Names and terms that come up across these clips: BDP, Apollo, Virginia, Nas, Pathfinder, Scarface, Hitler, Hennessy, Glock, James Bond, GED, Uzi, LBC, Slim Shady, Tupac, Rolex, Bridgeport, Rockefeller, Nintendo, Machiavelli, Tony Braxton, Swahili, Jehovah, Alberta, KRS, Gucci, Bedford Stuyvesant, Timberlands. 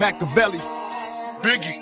Machiavelli, Biggie.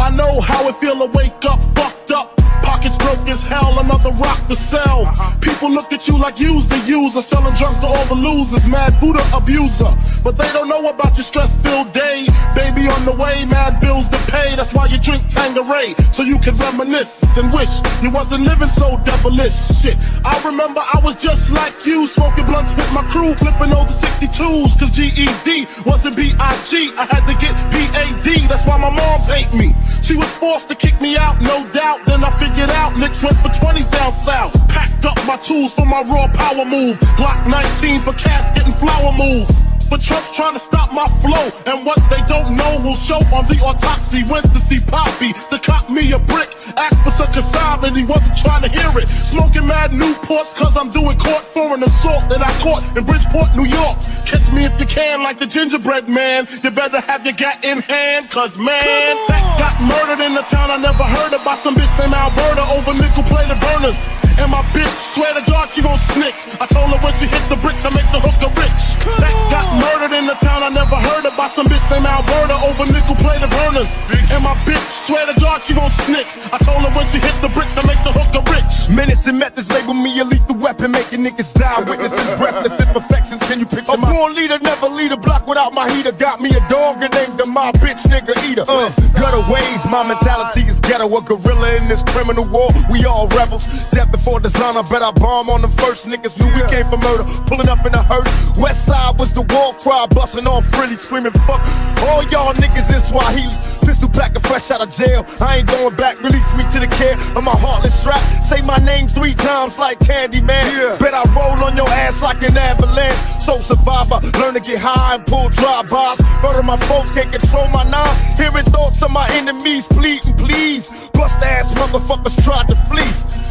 I know how it feel to wake up fucked up, pockets broke as hell, another rock to sell. People look at you like you's the user, selling drugs to all the losers, mad Buddha abuser. But they don't know about your stress-filled day, baby on the way, mad bills to pay. That's why you drink Tangeray, so you can reminisce and wish you wasn't living so devilish. Shit, I remember I was just like you, smoking blunts with my crew, flipping over 62s, cause GED wasn't B.I.G., I had to get P.A.D., that's why my moms hate me. She was forced to kick me out, no doubt, then I figured out Knicks went for 20s down south. Packed up my tools for my raw power move, Glock 19 for casket and flower moves. But Trump's trying to stop my flow, and what they don't know will show on the autopsy. Went to see Poppy to cop me a brick, asked for some consignment, he wasn't trying to hear it. Smoking mad Newports cause I'm doing court for an assault that I caught in Bridgeport, New York. Catch me if you can like the gingerbread man, you better have your gat in hand, cause man, that got murdered in the town I never heard of by some bitch named Alberta over nickel plated burners. And my bitch, swear to God she won't snitch, I told her when she hit the bricks I make the hooker rich. That got murdered in the town I never heard of by some bitch named Alberta over nickel plated burners. And my bitch, swear to God she won't snitch, I told her when she hit the bricks I make the hooker rich. Menace and methods label me a lethal weapon, making niggas die, witnessing breathless imperfections. Can you picture my born leader? Never lead a block without my heater. Got me a dog and named him my bitch nigga eater. Gutter ways, my mentality is ghetto, a gorilla in this criminal war. We all rebels, death before dishonor, bet I bomb on the first. Niggas knew we came for murder, pulling up in a hearse. West side was the war cry, busting on frilly, screaming fuck all y'all niggas in Swahili. Pistol black and fresh out of jail, I ain't going back. Release me to the care of my heartless strap. Say my name 3 times like Candyman. Bet I roll on your ass like an avalanche. So survivor, learn to get high and pull dry bars. Murder my folks, can't control my knob. Hearing thoughts of my enemies pleading, please. Bust ass motherfuckers tried to flee.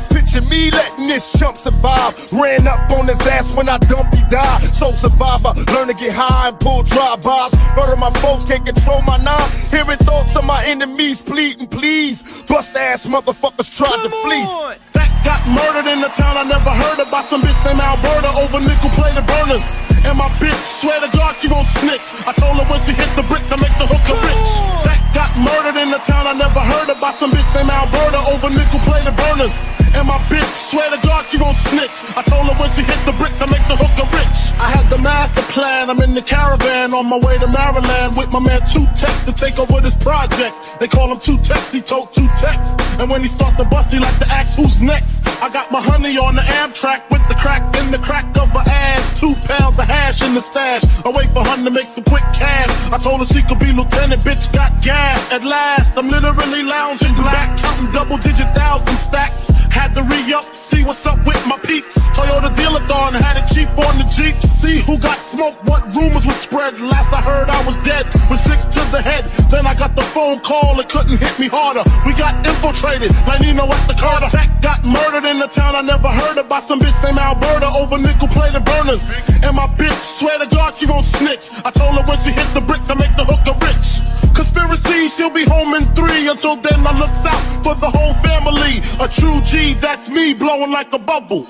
Picture me letting this chump survive. Ran up on his ass when I dumped, he died. So survivor, learn to get high and pull dry bars. Murder my folks, can't control my knob. Hearing thoughts of my enemies pleading, please. Bust ass motherfuckers tried to flee. That got murdered in the town I never heard of by some bitch named Alberta over nickel plated burners. And my bitch, swear to God she won't snitch, I told her when she hit the bricks I make the hooker rich. That got murdered in the town I never heard of by some bitch named Alberta over nickel plated burners. And my bitch, swear to God she won't snitch, I told her when she hit the bricks I make the hooker rich. I had the master plan, I'm in the caravan on my way to Maryland with my man 2Tex to take over this project. They call him 2Tex, he told 2Tex, and when he start the bus he like to ask who's next. I got my honey on the Amtrak with the crack in the crack of her ass. 2 pounds of hash in the stash, I wait for her to make some quick cash. I told her she could be lieutenant, bitch got gas. At last, I'm literally lounging black, counting double-digit 1,000 stacks. Had to re-up, see what's up with my peeps. Toyota dealer-thon, had it cheap on the Jeep. See who got smoked, what rumors were spread. Last I heard I was dead, with 6 to the head. Then I got the phone call, it couldn't hit me harder. We got infiltrated, like Nino at the Carter. Tech got murdered in the town I never heard of by some bitch named Alberta over nickel-plated burners. And my bitch, swear to God she won't snitch, I told her when she hit the bricks I make the hooker rich. Conspiracy, she'll be home in 3. Until then I looks out for the whole family. A true G, that's me, blowing like a bubble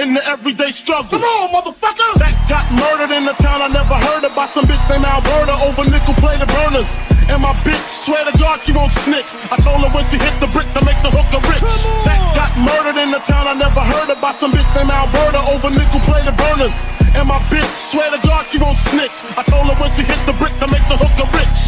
in the everyday struggle. Come on, motherfucker! That got murdered in the town I never heard of by some bitch named Alberta over nickel-plated burners. And my bitch, swear to God she won't snitch, I told her when she hit the bricks I make the hooker rich. That got murdered in the town I never heard of by some bitch named Alberta over nickel-plated burners. And my bitch, swear to God she won't snitch, I told her when she hit the bricks I make the hooker rich.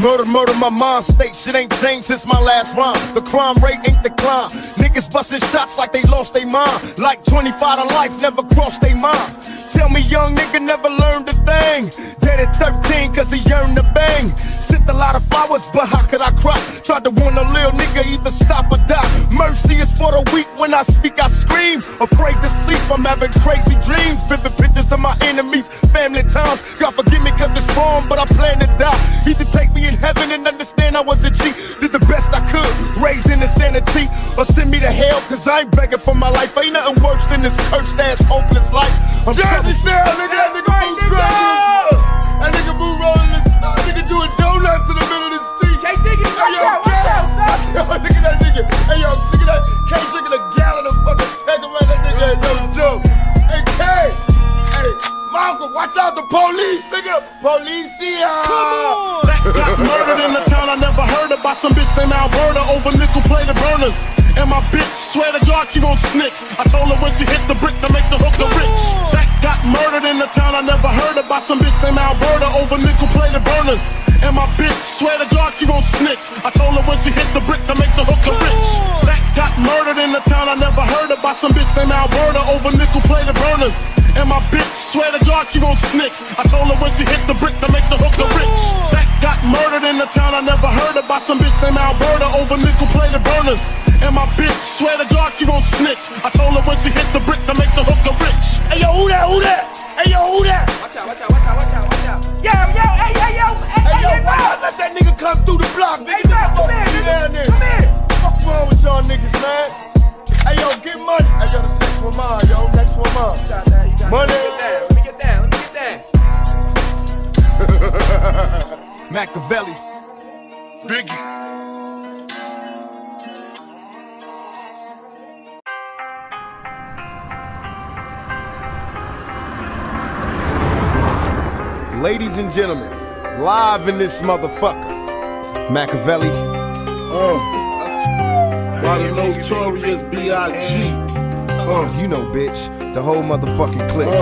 Murder, murder, my mind state, shit ain't changed since my last rhyme. The crime rate ain't declined, niggas busting shots like they lost their mind. Like 25 to life, never crossed their mind. Tell me young nigga never learned a thing. Dead at 13 cause he yearned to bang. Sent a lot of flowers, but how could I cry? Tried to warn a little nigga, either stop or die. Mercy is for the weak, when I speak I scream. Afraid to sleep, I'm having crazy dreams. Vivid pictures of my enemies, family times. God forgive me cause it's wrong, but I plan to die. Either take me in heaven and understand I was a G. Did the best I could, raised in insanity. Or send me to hell cause I ain't begging for my life. Ain't nothing worse than this cursed ass, hopeless life. I'm Jersey Snail, nigga, that nigga move crazy. That nigga move rolling and stuff. Nigga doing donuts in the middle of the street. Can't dig it, watch out, nigga, that nigga. Hey, yo, nigga, that K drinking a gallon of fucking Tecca, man. That nigga ain't no joke. Hey, K. Hey, my uncle, watch out the police, nigga. Police here. Come on. That guy Murdered in a town I never heard of by some bitch named Alberta over nickel plated burners. And my bitch, swear to God, she gon' snitch. I told her when she hit the bricks, I make the hooker rich. That got murdered in a town I never heard of by some bitch named Alberta over nickel plated burners. And my bitch, swear to God, she gon' snitch. I told her when she hit the bricks, I make the hooker rich. That got murdered in a town I never heard of by some bitch named Alberta over nickel plated burners. And my bitch, swear to God, she gon' snitch. I told her when she hit the bricks, I make the hooker rich. That got murdered in a town I never heard of by some bitch named Alberta over nickel-plated burners. And my bitch, swear to God, she gon' snitch. I told her when she hit the bricks, I make the hooker rich. Hey yo, who that, who that? Hey yo, who that? Watch out, watch out, watch out, watch out, watch out. Yo, yo, hey, hey, yo, hey, hey, yo, why not let that nigga come through the block, nigga? Hey, yo, come in, nigga, come in. Fuck wrong with y'all niggas, man? Hey yo, get money. Hey yo, this next one mine, yo, next one mine. Money. Let me get down, let me get down, let me get down. Machiavelli, Biggie. Ladies and gentlemen, live in this motherfucker, Machiavelli. By the Notorious B.I.G. You know, bitch, the whole motherfucking clique.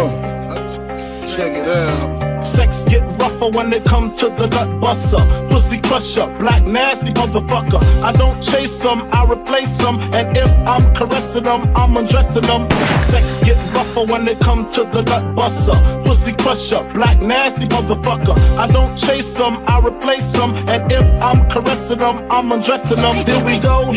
Check it out. Sex get rougher when it come to the nut buster, pussy crusher, black nasty motherfucker. I don't chase them, I replace them, and if I'm caressing them, I'm undressing them. Sex get rougher when it come to the nut buster, pussy crusher, black nasty motherfucker. I don't chase them, I replace them, and if I'm caressing them, I'm undressing them. Here we go,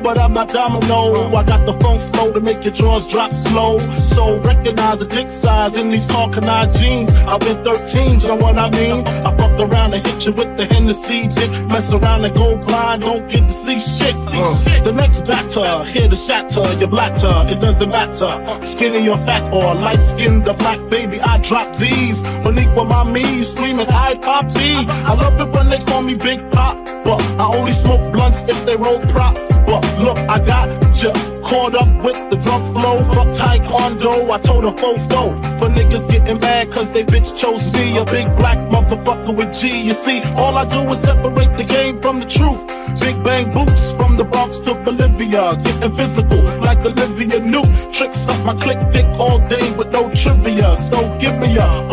but I'm not domino. I got the funk flow to make your drawers drop slow. So recognize the dick size in these Hawkeye jeans. I've been 13s, you know what I mean? I fucked around and hit you with the Hennessy dick. Mess around and go blind, don't get to see shit. The next batter, here to shatter your blatter, it doesn't matter. Skinny or fat or light skinned or black, baby, I drop these. Monique with my me, screaming, I pop B. I love it when they call me Big Pop, but I only smoke blunts if they roll prop. But look, I got ya caught up with the drunk flow. Fuck Taekwondo, I told her fofo. For niggas getting mad cause they bitch chose me, a big black motherfucker with G. You see, all I do is separate the game from the truth. Big bang boots from the Bronx to Bolivia, getting physical like Olivia Newton. Tricks up my click dick all day with no trivia. So give me a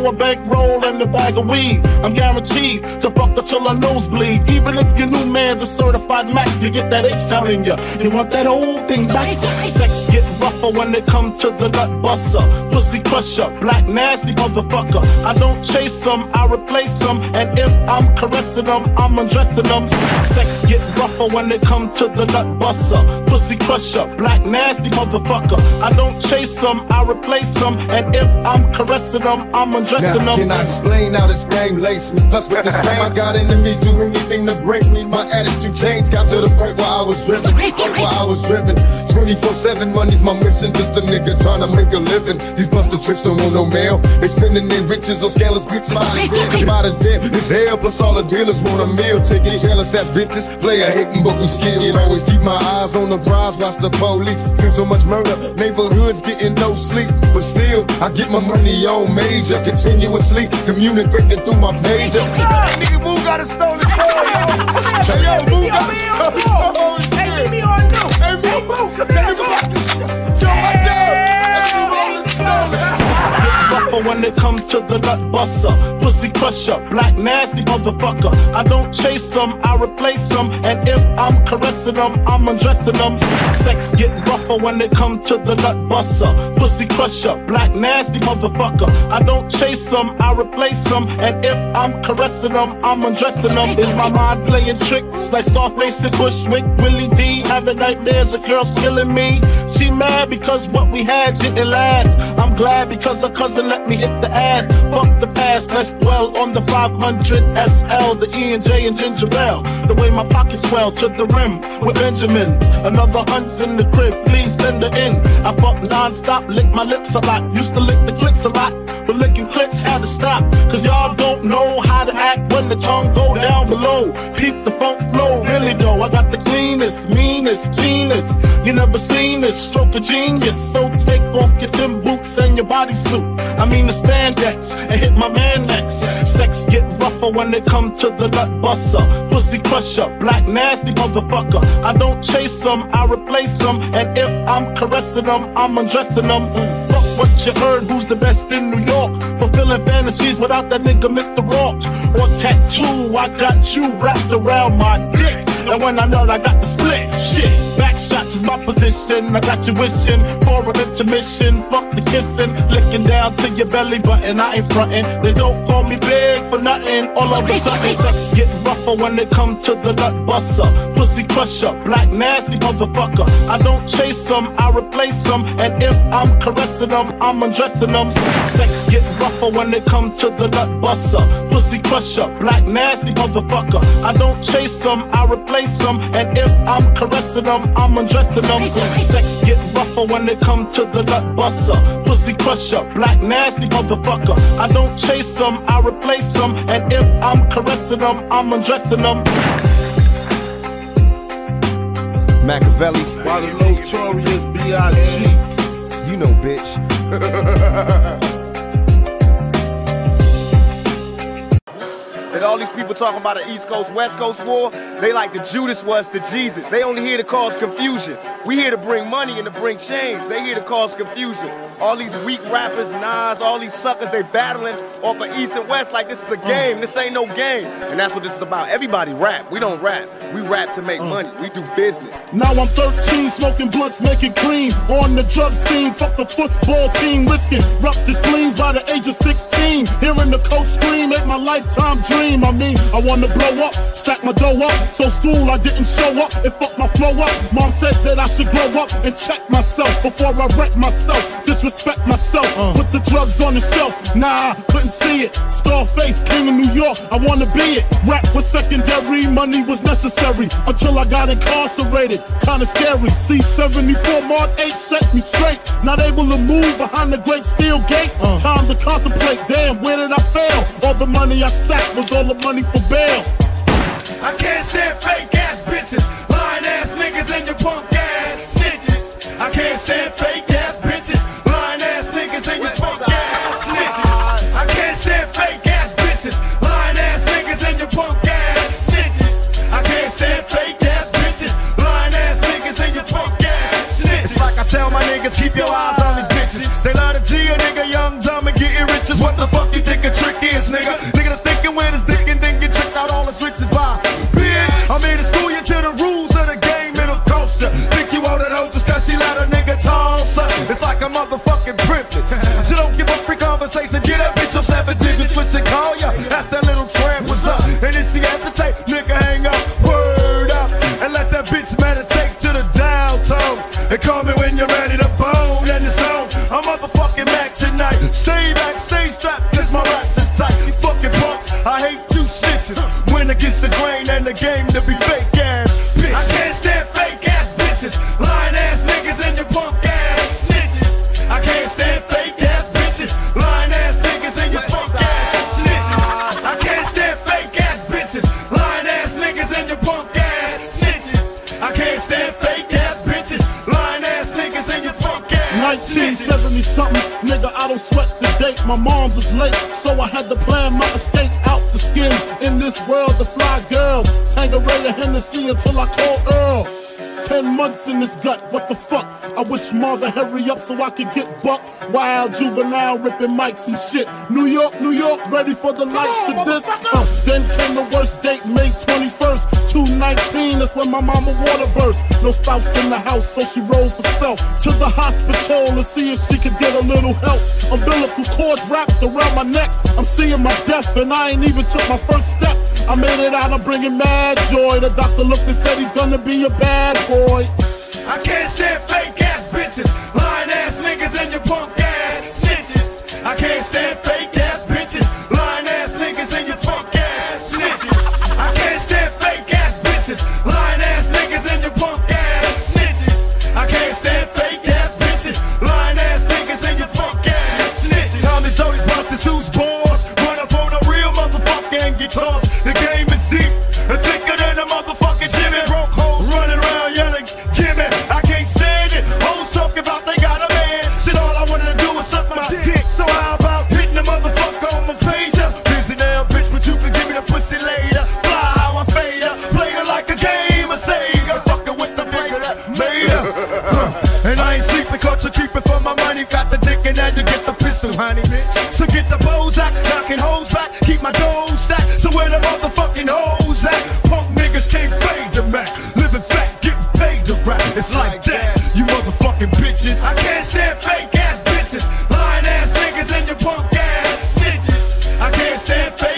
a bankroll and a bag of weed. I'm guaranteed to fuck her till her nose bleed. Even if your new man's a certified Mac, you get that H telling ya, you want that old thing back. Sex get rougher when it come to the nut buster, pussy crusher, black nasty motherfucker. I don't chase them, I replace them, and if I'm caressing them, I'm undressing them. Sex get rougher when it come to the nut buster, pussy crusher, black nasty motherfucker. I don't chase them, I replace them, and if I'm caressing them, I'm undressing them. Now, can I explain how this game laced me? Plus with this game, I got enemies do anything to break me. My attitude changed, got to the point where I was driven. 24/7, money's my mission. Just a nigga trying to make a living. These busted tricks don't want no mail. They spending their riches on scandalous bitches. Come out of jail, it's hell. Plus all the dealers want a meal. Taking jealous ass bitches, player hating but we skilled. You always keep my eyes on the prize, watch the police. Seen so much murder, neighborhoods getting no sleep. But still, I get my money on major. Continuously communicating through my pager. Nigga, Moo got a stolen phone, yo. Moo got a stolen phone. Hey, leave me on you. Hey, Moo, come here. Yo, my dad. Moo on the when it comes to the nut buster, pussy crusher, black nasty motherfucker. I don't chase them, I replace them, and if I'm caressing them, I'm undressing them. Sex get rougher when it comes to the nut buster, pussy crusher, black nasty motherfucker. I don't chase them, I replace them, and if I'm caressing them, I'm undressing them. Is my mind playing tricks like Scarface and Bushwick? Willie D having nightmares of girls killing me. She mad because what we had didn't last. I'm glad because her cousin let me hit the ass. Fuck the past, let's dwell on the 500 SL, the E&J and ginger ale. The way my pockets swell to the rim with Benjamins. Another hunt's in the crib, please send her in. I fuck non-stop, lick my lips a lot. Used to lick the clits a lot, but licking clicks had to stop, cause y'all don't know how to act when the tongue go down below. Peep the funk flow, really though, I got the cleanest, meanest, genius. You never seen this, stroke of genius. So take off your tin boots and your bodysuit, I mean the spandex, and hit my man next. Sex get rougher when it come to the nut buster, pussy crusher, black nasty motherfucker. I don't chase them, I replace them, and if I'm caressing them, I'm undressing them. Fuck what you heard, who's the best in New York? Fulfilling fantasies without that nigga Mr. Rock. Or tattoo, I got you wrapped around my dick, and when I know I got the split, shit. Shots is my position, I got you wishing for an intermission. Fuck the kissing, licking down to your belly button. I ain't frontin', they don't call me big for nothing. All of a sudden, sex get rougher when it come to the nut buster, pussy crusher, black nasty motherfucker. I don't chase them, I replace them, and if I'm caressing them, I'm undressing them. Sex get rougher when it come to the nut buster, pussy crusher, black nasty motherfucker. I don't chase them, I replace them, and if I'm caressing them, I'm undressing them. Sex get rougher when it come to the nut buster, pussy crusher, black nasty motherfucker. I don't chase them, I replace them, and if I'm caressing them, I'm undressing them. Machiavelli by the Notorious B.I.G. You know, bitch. And all these people talking about the East Coast, West Coast war, they like the Judas was to Jesus. They only here to cause confusion. We here to bring money and to bring change. They here to cause confusion. All these weak rappers, Nas, all these suckers, they battling off of East and West like this is a game. This ain't no game. And that's what this is about. Everybody rap. We don't rap. We rap to make money. We do business. Now I'm 13, smoking blunts, making cream. On the drug scene, fuck the football team. Risking ruptured spleens by the age of 16. Hearing the coach scream ain't my lifetime dream. I mean, I want to blow up, stack my dough up. So school, I didn't show up, it fucked my flow up. Mom said that I should grow up and check myself before I wreck myself, disrespect myself, put the drugs on the shelf. Nah, couldn't see it. Scarface, king of New York, I wanna be it. Rap was secondary, money was necessary, until I got incarcerated, kinda scary. C-74 Mark 8 set me straight, not able to move behind the great steel gate. Time to contemplate, damn, where did I fail? All the money I stacked was all the money for bail. I can't stand fake ass bitches, lying ass niggas and your punk ass snitches. I can't stand fake ass bitches, lying ass niggas and your punk ass snitches. I can't stand fake ass bitches, lying ass niggas and your punk ass snitches. I can't stand fake ass bitches, lying ass niggas and your punk ass snitches. It's like I tell my niggas, keep your eyes on these bitches. They love to G a nigga, young, dumb, and getting rich is what the fuck you think a trick is, nigga. Nigga that's thinking with his dick and then get tricked out all his riches by. I'm here to school you to the rules of the game, it'll cost ya. Think you owe that hoe just cause she let a nigga talk, son. It's like a motherfucking privilege. She don't give up free conversation, get up, bitch, your 7 digits, switch and call ya. That's that little tramp, what's up? And if she hesitate, nigga hang up, word up. And let that bitch meditate to the downtown. And call me when you're ready to bone and it's on. I'm motherfucking Mac tonight. Stay back, stay strapped, cause my raps is tight. You fucking punks, I hate you snitches. Win against the grain and the game to be fake ass bitches. I can't stand fake ass bitches, lying ass niggas and your punk ass snitches. I can't stand fake ass bitches, lying ass niggas and your punk ass snitches. I can't stand fake ass bitches, lying ass niggas and your punk ass snitches. I can't stand fake ass bitches, lying ass niggas and your punk ass snitches. 1970 something, nigga, I don't sweat the date. My mom's is late, so I had to plan my escape out the skins. In this world, the fly girls Tangeray and Hennessy until I call Earl. 10 months in this gut, what the fuck? I wish Marza hurry up so I could get bucked. Wild juvenile ripping mics and shit. New York, New York, ready for the lights of this. Then came the worst date, May 21st, 2019. That's when my mama water burst. No spouse in the house, so she rolled for self to the hospital to see if she could get a little help. Umbilical cords wrapped around my neck. I'm seeing my death and I ain't even took my first step. I made it out, I'm bringing mad joy. The doctor looked and said he's gonna be a bad boy. I can't stand fake ass bitches, lying ass niggas and your punk ass snitches. I can't stand fake ass bitches, lying ass niggas and your punk ass snitches. I can't stand fake ass bitches, lying ass niggas and your punk ass snitches. I can't stand fake ass bitches, lying ass niggas and your punk ass snitches. Tommy Jody's piney bitch. So get the bows out, knocking hoes back, keep my dough stacked. So where the motherfucking hoes at? Punk niggas can't fade the Mac. Living fat, getting paid to rap. It's like that, you motherfucking bitches. I can't stand fake ass bitches, lying ass niggas and your punk ass snitches. I can't stand fake.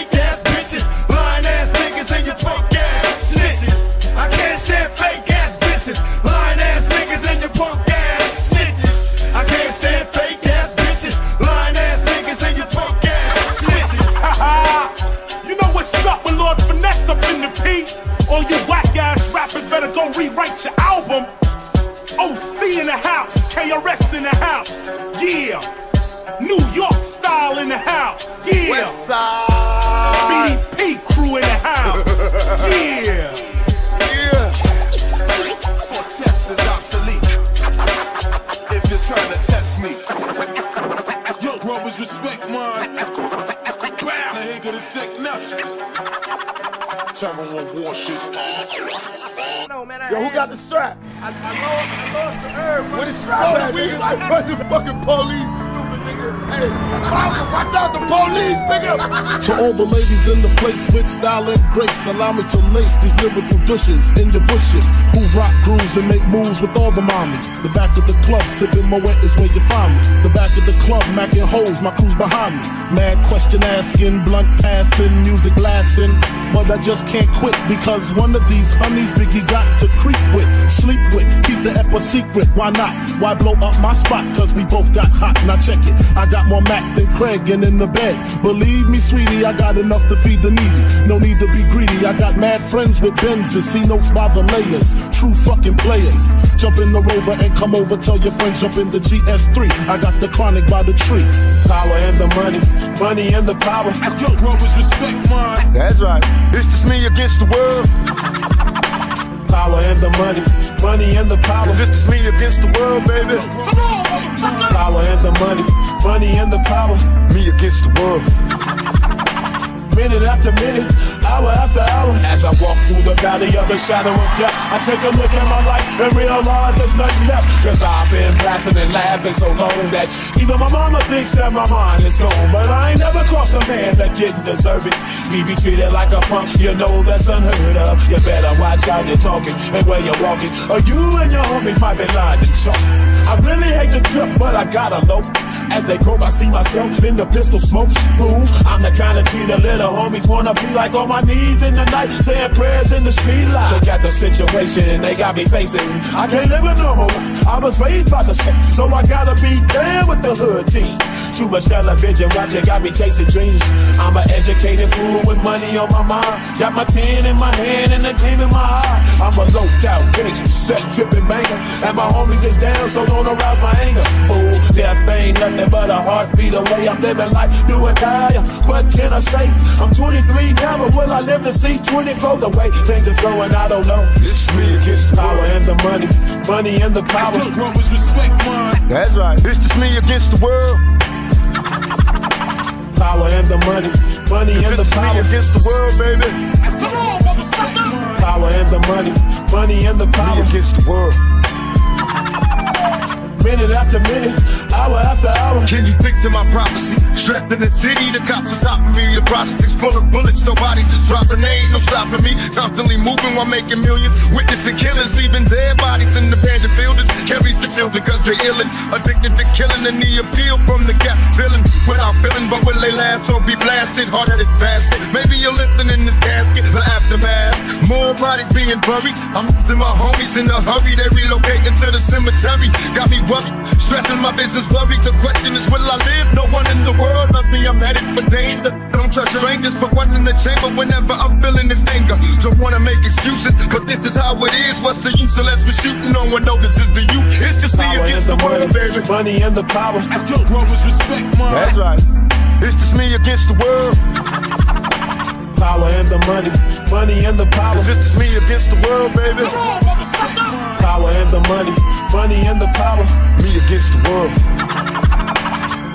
All you whack-ass rappers better go rewrite your album. OC in the house, KRS in the house, yeah. New York style in the house, yeah. Westside BDP crew in the house, yeah. Yeah. Cortex is obsolete. If you're trying to test me, yo, brothers respect mine. Bam, the nigga to take nothing. War shit. No, man, yo, who got the strap? I lost the herb. What is strap? What we like? What's the fucking police, stupid nigga? Hey, watch out the police, nigga. To all the ladies in the place with style and grace, allow me to lace these lyrical douches in your bushes who rock grooves and make moves with all the mommies. The back of the club sipping Moet is where you find me. The back of the club macking hoes, my crew's behind me. Mad question asking, blunt passing, music blasting, but I just can't quit because one of these honeys Biggie got to creep with, sleep with, keep the epic secret. Why not? Why blow up my spot? Cause we both got hot. Now check it, I got more Mac than Craig and in the bed. Believe me, sweetie, I got enough to feed the needy. No need to be greedy. I got mad friends with Benz to see notes by the layers. True fucking players. Jump in the Rover and come over. Tell your friends jump in the GS3. I got the chronic by the tree. Power and the money, money and the power. Yo, brothers respect mine. That's right. It's just me against the world. Power and the money, money and the power. It's just me against the world, baby. Power and the money, money and the power. Me against the world. Minute after minute, hour after hour. As I walk through the valley of the shadow of death, I take a look at my life and realize there's nothing left. Cause I've been blasting and laughing so long that even my mama thinks that my mind is gone. But I ain't never crossed a man that didn't deserve it. Me be treated like a punk, you know that's unheard of. You better watch out you're talking and where you're walking, or you and your homies might be lying to chalk. I really hate the trip, but I gotta know. As they grow, I see myself in the pistol smoke. Ooh, I'm the kind of cheater little homies wanna be like, on my knees in the night, saying prayers in the street light. Look at the situation they got me facing. I can't live a normal life. I was raised by the street, so I gotta be down with the hood team. Too much television watching got me chasing dreams. I'm an educated fool with money on my mind. Got my 10 in my hand and a gleam in my eye. I'm a low-down gangster, set tripping banger, and my homies is down, so don't arouse my anger. Fool, death ain't nothing but a heartbeat away. I'm living life, do or die. What can I say? I'm 23 now, but will I live to see 24? The way things is going, I don't know. It's me against the power and the money, money and the power. Brothers respect mine. That's right. It's just me against the world. Power and the money, money and the power. It's me against the world, baby. Come on, motherfucker. Power and the money, money and the power. Me against the world. Minute after minute, hour after hour. Can you picture my prophecy? Strapped in the city, the cops are stopping me. The project's full of bullets, nobody's just dropping. They ain't no stopping me. Constantly moving while making millions. Witnessing killers, leaving their bodies in abandoned buildings. Carries the children cause they're illin'. Addicted to killing and the appeal from the gap villain. Without feeling, but will they last or be blasted? Hard-headed bastard. Maybe you're lifting in this casket. The aftermath, more bodies being buried. I'm missing my homies in a hurry. They relocating to the cemetery. Got me stressing my business blurry. The question is, will I live? No one in the world love me. I'm headed for danger. Don't trust strangers, but one in the chamber whenever I'm feeling this anger. Don't wanna make excuses, cause this is how it is. What's the use unless we're shooting on one? No, this is the you. It's just me against the world, baby. Money and the power. Yo, brothers respect mine. That's right. It's just me against the world. Power and the money, money and the power. It's just me against the world, baby. Power and the money, money and the power. Me against the world.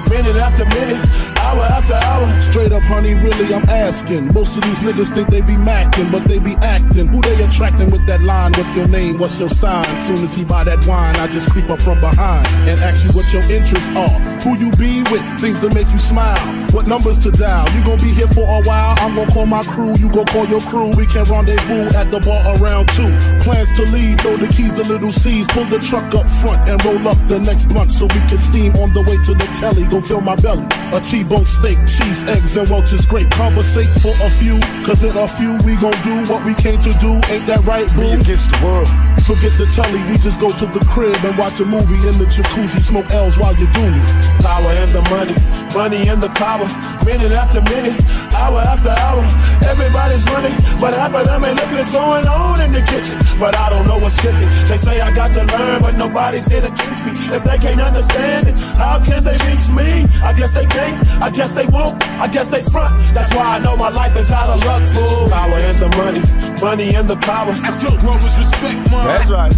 Minute after minute. hour after hour. Straight up, honey, really, I'm asking. Most of these niggas think they be macking, but they be acting. Who they attracting with that line? What's your name? What's your sign? Soon as he buy that wine, I just creep up from behind and ask you what your interests are, who you be with, things that make you smile, what numbers to dial. You gon' be here for a while, I'm gon' call my crew, you gon' call your crew. We can rendezvous at the bar around 2. Plans to leave, throw the keys to Little C's, pull the truck up front and roll up the next blunt so we can steam on the way to the telly. Go fill my belly, a T-bone steak, cheese, eggs, and Welch's grape. Conversate for a few, cause in a few we gon' do what we came to do. Ain't that right, boo? We against the world. Forget the telly, we just go to the crib and watch a movie in the jacuzzi, smoke L's while you do me. Power and the money, money and the power. Minute after minute, hour after hour. Everybody's running, but half of them ain't looking what's going on in the kitchen. But I don't know what's cooking. They say I got to learn, but nobody's here to teach me. If they can't understand it, how can they reach me? I guess they can't, I guess they won't, I guess they front. That's why I know my life is out of luck, fool. Power and the money, money and the power. Yo, bro, was respect, man. That's right.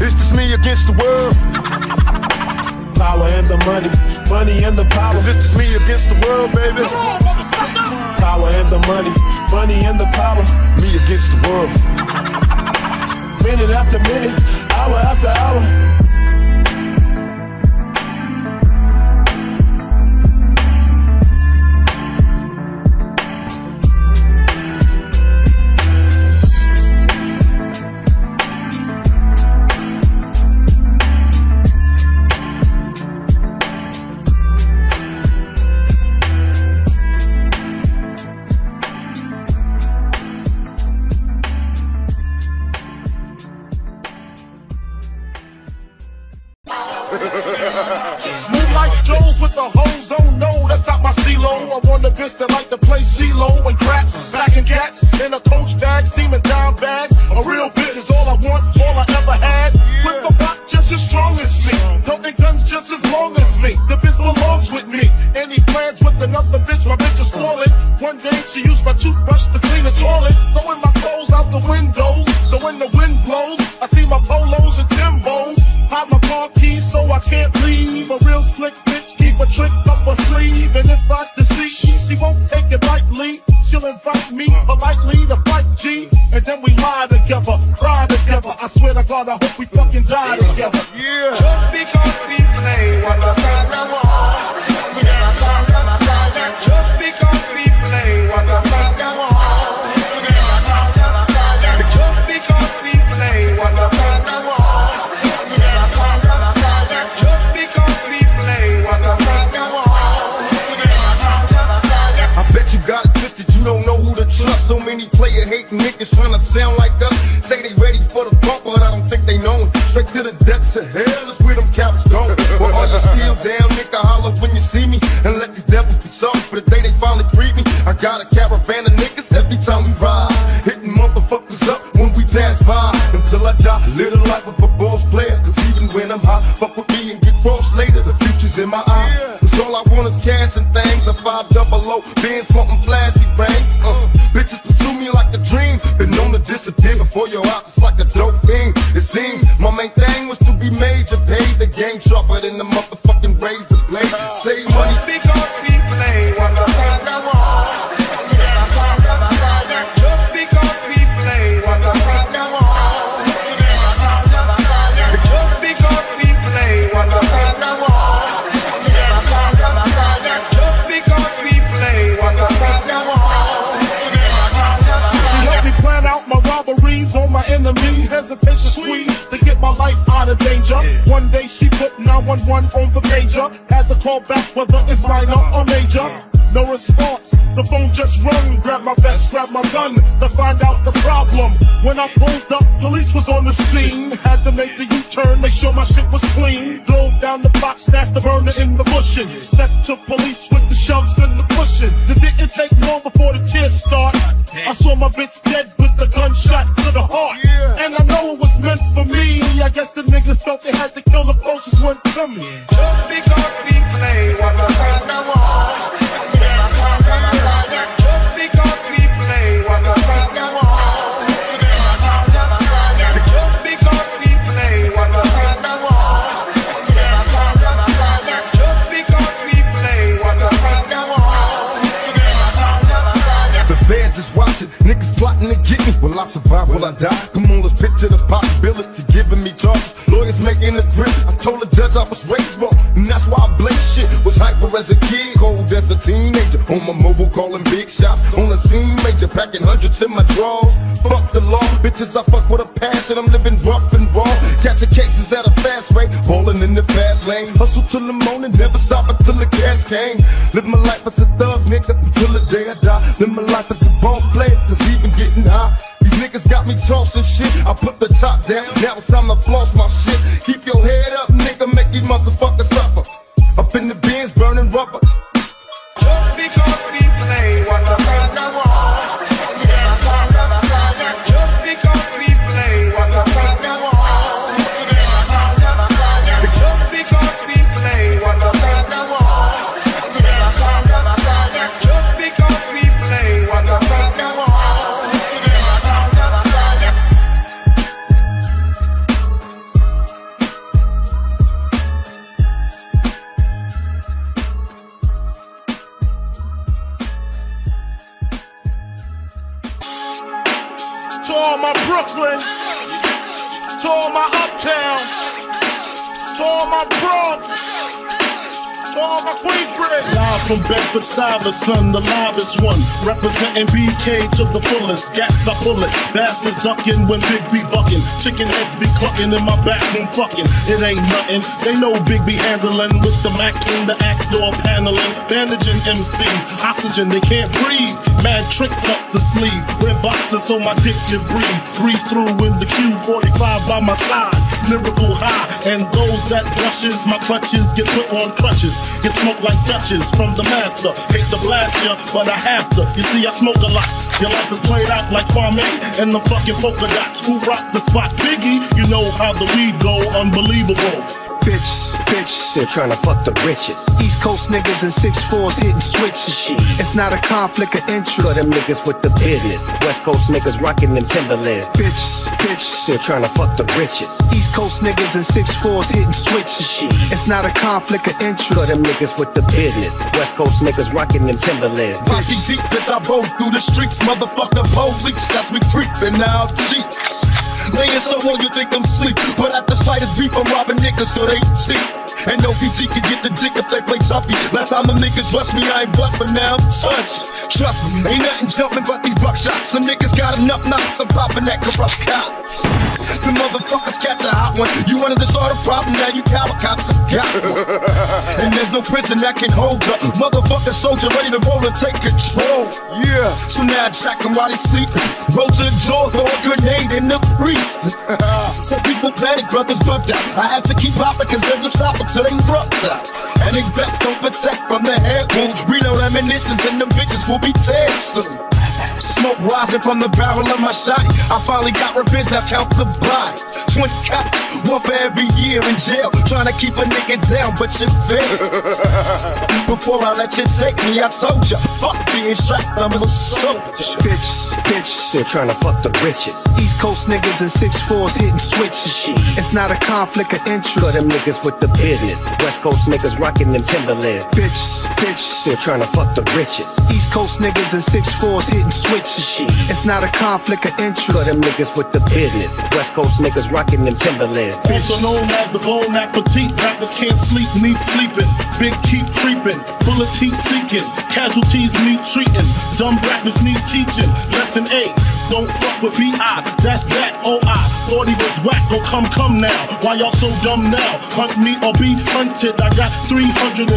It's just me against the world. Power and the money, money and the power. 'Cause it's just me against the world, baby. Come on, motherfucker. Power and the money, money and the power. Me against the world. Minute after minute, hour after hour. Now Will I survive? Will I die? Come on, let's picture the possibility. Giving me charges, lawyers making a grip. I told the judge I was raised wrong, and that's why I blame shit. Was hyper as a kid, cold as a teenager. On my mobile calling big shots, on the scene major, packing hundreds in my drawers. Fuck the law, bitches I fuck with a passion. I'm living rough and raw, catching cases at a fast rate, balling in the fast lane. Hustle till the morning, never stop until the cash came. Live my life as a thug, nigga, until the day I die. Live my life as a boss player, cause even getting high. These niggas got me tossing shit, I put the top down, now it's time to floss my shit. Keep your head up, nigga, make these motherfuckers suffer. Up in the bins, burning rubber. Just because we play what the fuck I want. Just because we play what the fuck I want. Just because we play what the fuck I want. Just because we play what the fuck I want. To all my Brooklyn, to all my Uptown, to all my Bronx, to all my Queensbridge. Live from Bedford Stuyvesant, the loudest one, representing BK to the fullest. Gats I pull it, bastards ducking when Big B bucking. Chicken heads be clucking in my backroom fucking. It ain't nothing, they know Big B handling with the Mac in the actor paneling, bandaging MCs, oxygen they can't breathe. Mad tricks up the sleeve, red boxes so my dick can breathe. Breeze through in the Q45 by my side, lyrical high. And those that brushes, my clutches get put on crutches. Get smoked like Dutchess from the master. Hate to blast ya, but I have to. You see, I smoke a lot. Your life is played out like Kwame and the fucking polka dots. Who rock the spot? Biggie, you know how the weed go, unbelievable. Bitches, bitches, they're trying to fuck the riches. East Coast niggas in 6'4s hitting switches. Shit. It's not a conflict of interest. Cut them niggas with the business. West Coast niggas rocking them Timberlands. Bitches, bitches, they're trying to fuck the riches. East Coast niggas in 6'4s hitting switches. Shit. It's not a conflict of interest. Cut them niggas with the business. West Coast niggas rocking them Timberlands. Posse deep as I roll through the streets. Motherfucker police as we creeping out cheeks. Laying so low you think I'm sleep, but at the slightest beef I'm robbing niggas so they see. And no PG can get the dick if they play toughy. Last time them niggas rushed me, I ain't bust, but now I'm touched. Trust me, ain't nothing jumping but these buckshots. Some niggas got enough knots, I'm popping that corrupt cops. The motherfuckers catch a hot one. You wanted to start a problem, now you cower cops have got one. And there's no prison that can hold up. Motherfucker soldier ready to roll and take control. Yeah, so now I jack them while they sleeping. Roll to the door, throw a grenade in the breeze. Some people panic, brothers bugged out. I had to keep hopping cause there's no stopping till they rubbed out. And they vets don't protect from the head wounds. Reload ammunitions and them bitches will be dead soon. Smoke rising from the barrel of my shotty. I finally got revenge, now count the bodies. 20 cops, one for every year in jail. Trying to keep a nigga down, but you fails. Before I let you take me, I told ya, fuck being strapped, I'm a soldier. Bitches, bitches, they're trying to fuck the riches. East Coast niggas in 6'4s hitting switches. Shit. It's not a conflict of interest. Cut them niggas with the business. West Coast niggas rocking them Timberlands. Bitches, bitches, they're trying to fuck the riches. East Coast niggas in 6'4s hitting switches. Shit. It's not a conflict of interest. Cut them niggas with the business. West Coast niggas rocking them Timberlands. Also known as the Bon Appetit. Rappers can't sleep, need sleeping. Big keep creeping. Bullets heat seeking. Casualties need treating. Dumb rappers need teaching. Lesson 8. Don't fuck with B.I. That's that, oh I thought he was whack, oh come now. Why y'all so dumb now? Hunt me or be hunted. I got 357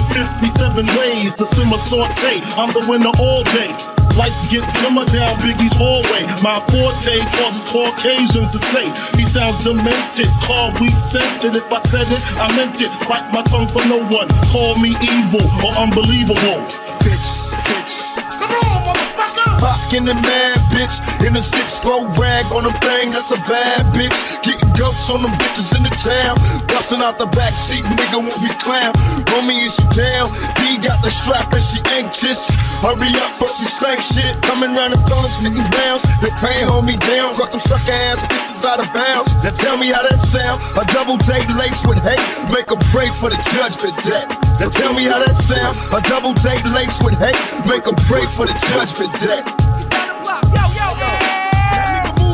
ways to simmer saute. I'm the winner all day. Lights get dimmer down Biggie's hallway. My forte causes Caucasians to say he sounds demented. Call weed scented. If I said it, I meant it. Bite my tongue for no one. Call me evil or unbelievable. Bitches, bitches. Come on, motherfucker. Pop in the mad bitch in a 6-4 rag on a bang. That's a bad bitch. Getting ghosts on them bitches in the town. Busting out the backseat, nigga won't be clown. Homie, is she down? D got the strap and she anxious. Hurry up, first she stank shit. Coming round and throwing smitten rounds. They pain hold me down. Got them sucker ass bitches out of bounds. Now tell me how that sound. A double date laced with hate. Make a break for the judgment day. Now tell me how that sound. A double date laced with hate. Make a break for the judgment day. Yo, yo, yo. Yeah. That nigga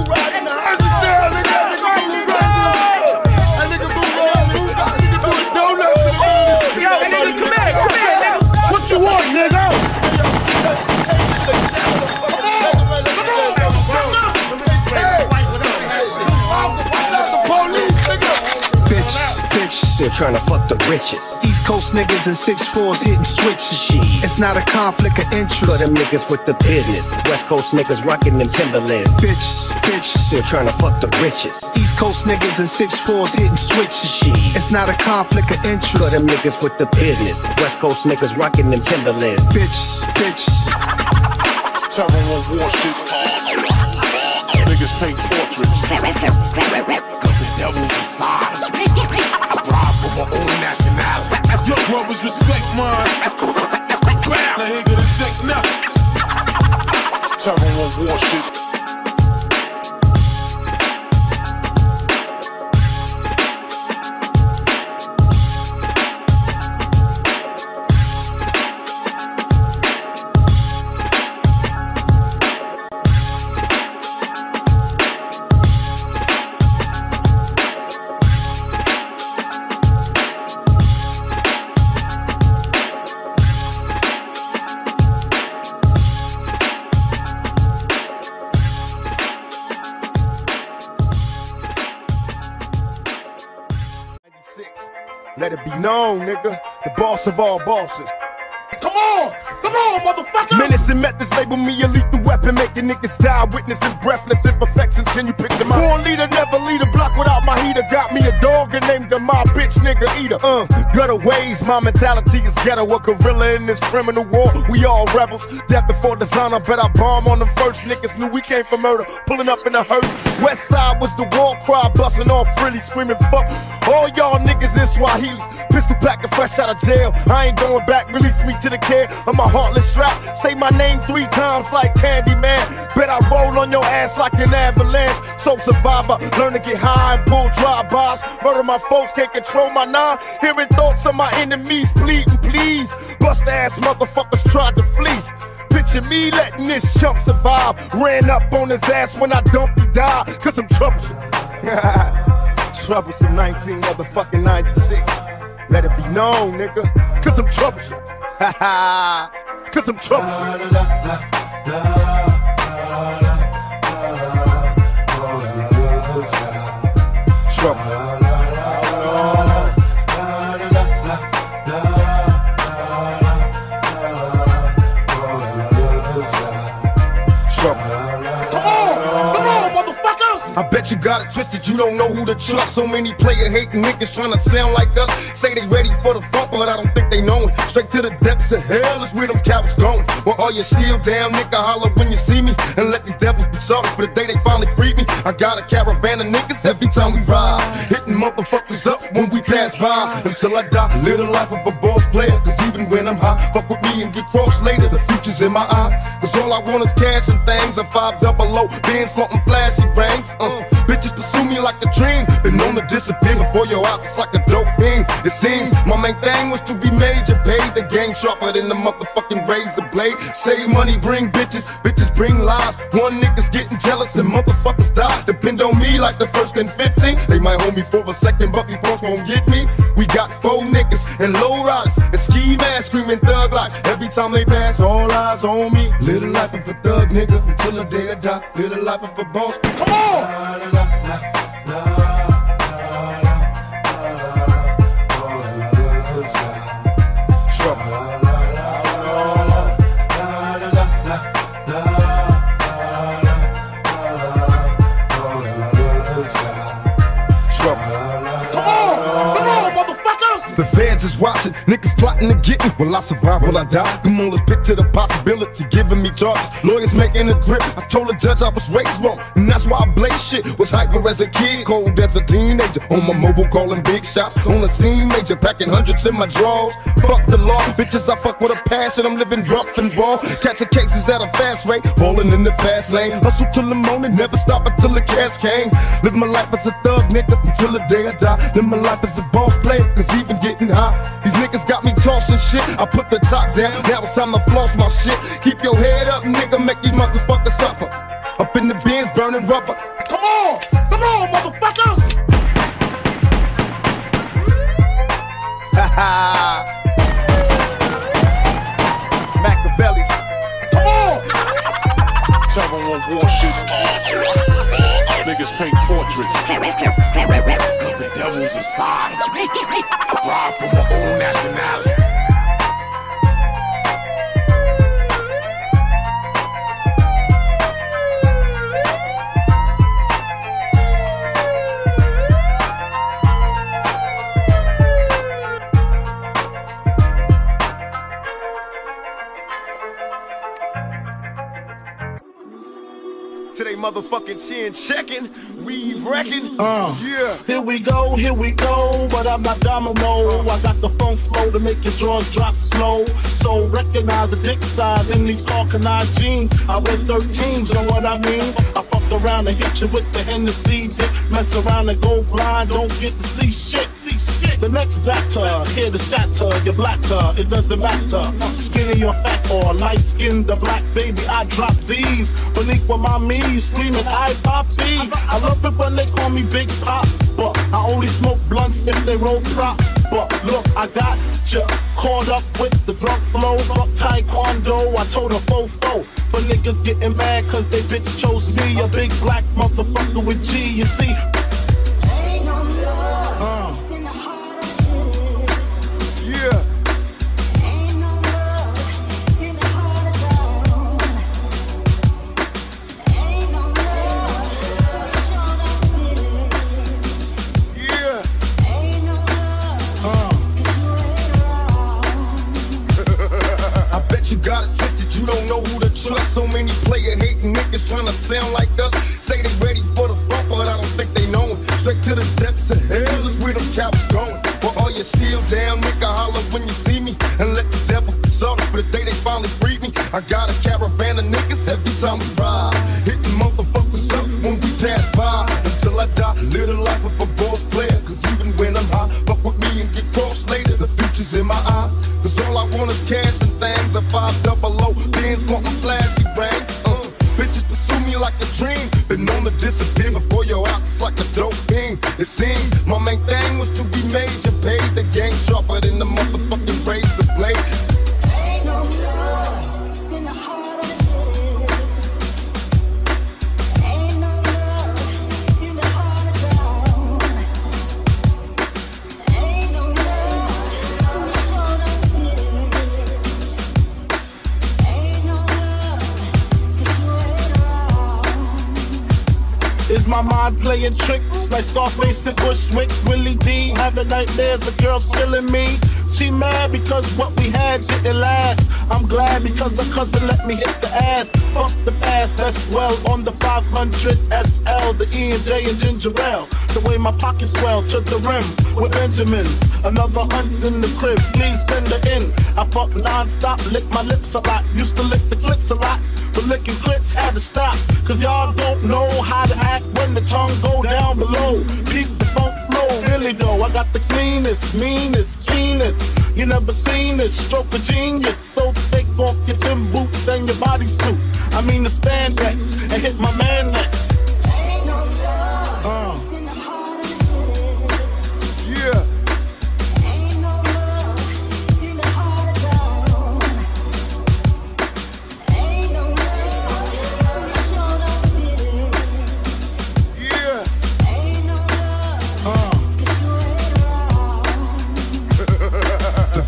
trying to fuck the richest. East Coast niggas in 6'4s hitting switches. Shit. It's not a conflict of interest. For them niggas with the business. West Coast niggas rocking them Timberlands. Bitches, bitches. Still trying to fuck the richest. East Coast niggas in 6'4s hitting switches. Shit. It's not a conflict of interest. For them niggas with the business. West Coast niggas rocking them Timberlands. Bitches, bitches. Terror on Wall Street. Niggas paint portraits. Got the devil's inside. Drive for my own nationality. Your brothers respect mine. Now here gonna take nothing. Terror on Wall Street. No, nigga, the boss of all bosses. Come on! Come on, motherfucker! Menacing methods label me a lethal weapon, making niggas die, witnessing breathless imperfections. Can you picture my born leader? Never lead a block without my heater. Got me a dog and named him my bitch nigga eater. Gutter ways, my mentality is ghetto. A gorilla in this criminal war, we all rebels. Death before dishonor, bet I bomb on them first. Niggas knew we came for murder, pulling up in a hearse. West side was the war cry, busting off frilly, screaming fuck all y'all niggas in Swahili. Pistol pack and fresh out of jail. I ain't going back, release me to the care of my heartless strap. Say my name 3 times like Candyman. Bet I roll on your ass like an avalanche. So survivor, learn to get high and pull drive-bys. Murder my folks, can't control my nine. Hearing thoughts of my enemies pleading, please. Bust ass motherfuckers tried to flee. Picture me letting this chump survive. Ran up on his ass when I dumped, he died. Cause I'm troublesome. Troublesome 19 motherfucking 96. Let it be known, nigga, cause I'm troublesome. Ha ha, cause I'm troublesome. Trouble. Come on, come on, motherfucker! I bet you got it twisted, you don't know who to trust. So many player-hating niggas trying to sound like us. Say they ready for the funk, but I don't think they know it. Straight to the depths of hell is where them cowards going. Well, all you still down, nigga, holler when you see me. And let these devils be sorry for the day they finally freed me. I got a caravan of niggas every time we ride. Hitting motherfuckers up when we pass by. Until I die, live the life of a boss player. Cause even when I'm high, fuck with me and get crossed later. The future's in my eyes. Cause all I want is cash and things. I'm 500, bands flaunting flashy ranks. Bitches pursue me like a dream. Been known to disappear before your eyes, it's like a dope thing. It seems my main thing was to be major, paid the game sharper than the motherfucking razor blade. Save money, bring bitches, bitches bring lies. One nigga's getting jealous and motherfuckers die. Depend on me like the first and 15. They might hold me for a second, but these folks won't get me. We got 4 niggas and low riders and ski masks screaming thug life. Every time they pass, all eyes on me. Little life of a thug nigga until the day I die. Little life of a boss. Come on! Just watching, niggas plotting to get me. Will I survive? Will I die? Come on, let's picture the possibility. Giving me charges, lawyers making a grip. I told the judge I was raised wrong, and that's why I blaze shit. Was hyper as a kid, cold as a teenager. On my mobile, calling big shots. On the scene, major, packing hundreds in my drawers. Fuck the law, bitches. I fuck with a passion. I'm living rough and raw. Catching cases at a fast rate, balling in the fast lane. Hustle till the morning, never stop until the cash came. Live my life as a thug, nigga, until the day I die. Live my life as a boss player, cause even getting high. These niggas got me tossing shit. I put the top down, now it's time to floss my shit. Keep your head up, nigga, make these motherfuckers suffer. Up in the bins, burning rubber. Come on, motherfucker! Machiavelli. Come on! Tell them on Wall Street. Niggas paint portraits. Cause the devil's inside. motherfucking chin checking, weave wrecking. Yeah. Here we go, but I'm not domino. I got the phone flow to make your drawers drop slow. So recognize the dick size in these Arcanine jeans. I wear 13s, know what I mean? I fucked around and hit you with the Hennessy dick. Mess around and go blind, don't get to see shit. The next batter, here to shatter your blatter, it doesn't matter. Skinny or fat or light skinned or black, baby, I drop these. Beneath with my me's screaming, I pop B. I love it when they call me Big Pop, but I only smoke blunts if they roll prop. But look, I got ya caught up with the drunk flow. Fuck Taekwondo, I told a fofo. But niggas getting mad cause they bitch chose me, a big black motherfucker with G, you see. So many player hating niggas trying to sound like us. Say they ready for the front, but I don't think they know it. Straight to the depths of hell is where them cowards going. But all you still down, nigga, holler when you see me. And let the devil be sorry for the day they finally freed me. I got a caravan of niggas every time we ride. Hitting motherfuckers up when we pass by. Until I die, live the life of a boss player. Cause even when I'm high, fuck with me and get crossed later. The future's in my eyes. Cause all I want is cash and things. A 500. Want my flashy rings, bitches pursue me like a dream. Been known to disappear before your eyes like a dope thing. It seems my main thing was to be major paid. The game sharper than the motherfucking razor blade. Ain't no love in the heart of the city. Ain't no love in the heart of town. Ain't no love in the short of it. Is my mind playing tricks like Scarface and Bushwick? Willie D having nightmares, the girl's killing me. She mad because what we had didn't last. I'm glad because her cousin let me hit the ass. Fuck the past, that's well on the 500 SL, the E&J and ginger ale. The way my pockets swell to the rim with Benjamins. Another hunt's in the crib, please send her in. I fuck non-stop, lick my lips a lot. Used to lick the clits a lot, but licking clits had to stop. Cause y'all don't know how to act when the tongue go down below. Keep the funk flow, really though. I got the cleanest, meanest, you never seen this, stroke of genius. So take off your tin boots and your bodysuit. I mean the spandex and hit my man next. Ain't no love in the heart of the city. Yeah. Ain't no love in the heart of town. Ain't no love in the short of it. Yeah. Ain't no love.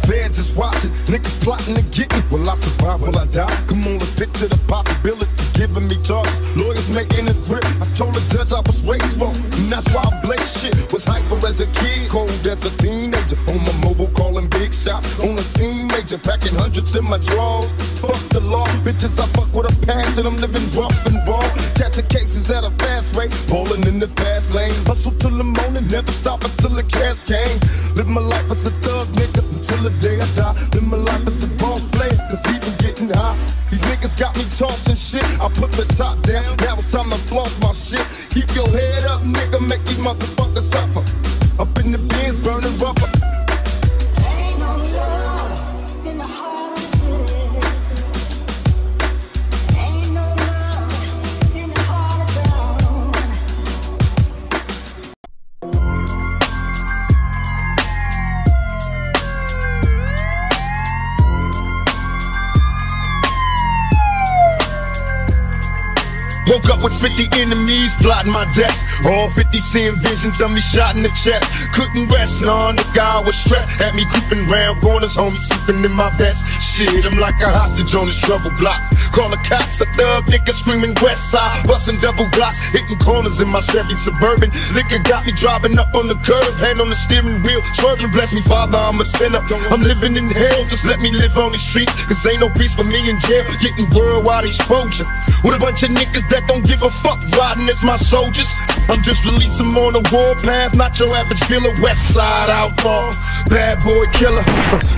Feds is watching, niggas plotting to get me. Will I survive? Will I die? Come on, let's pick to the possibility. Giving me charges, lawyers making a grip. I told the judge I was raised wrong, and that's why I blaze shit. Was hyper as a kid, cold as a teenager. On my mobile, calling big shots. On the scene, major, packing hundreds in my drawers. Fuck the law, bitches. I fuck with a pass, and I'm living rough and raw. Catching cases at a fast rate, balling in the fast lane. Hustle till the morning, never stop until the cash came. Live my life as a thug, nigga, until the day I die. Live my life as a boss player, cause even getting high. These niggas got me tossing shit. I put the top down, now it's time to floss my shit. Keep your head up, nigga, make these motherfuckers suffer. Up in the bins, burning rubber. Ain't no love in the heart of the city. Ain't no love in the heart of town. Woke up with 50 enemies plotting my death. All 50 seeing visions of me shot in the chest. Couldn't rest, nah, nigga, I was stressed. Had me creeping round corners, homie, sleeping in my vest. Shit, I'm like a hostage on this trouble block. Call the cops, a thug nigga screaming west side. Busting double blocks, hitting corners in my Chevy Suburban. Liquor got me driving up on the curb, hand on the steering wheel, swerving. Bless me, Father, I'm a sinner. I'm living in hell, just let me live on the streets. Cause ain't no peace for me in jail, getting worldwide exposure. With a bunch of niggas that don't give a fuck, riding as my soldiers. I'm just releasing them on the warpath, not your average killer. West side outlaw, bad boy killer.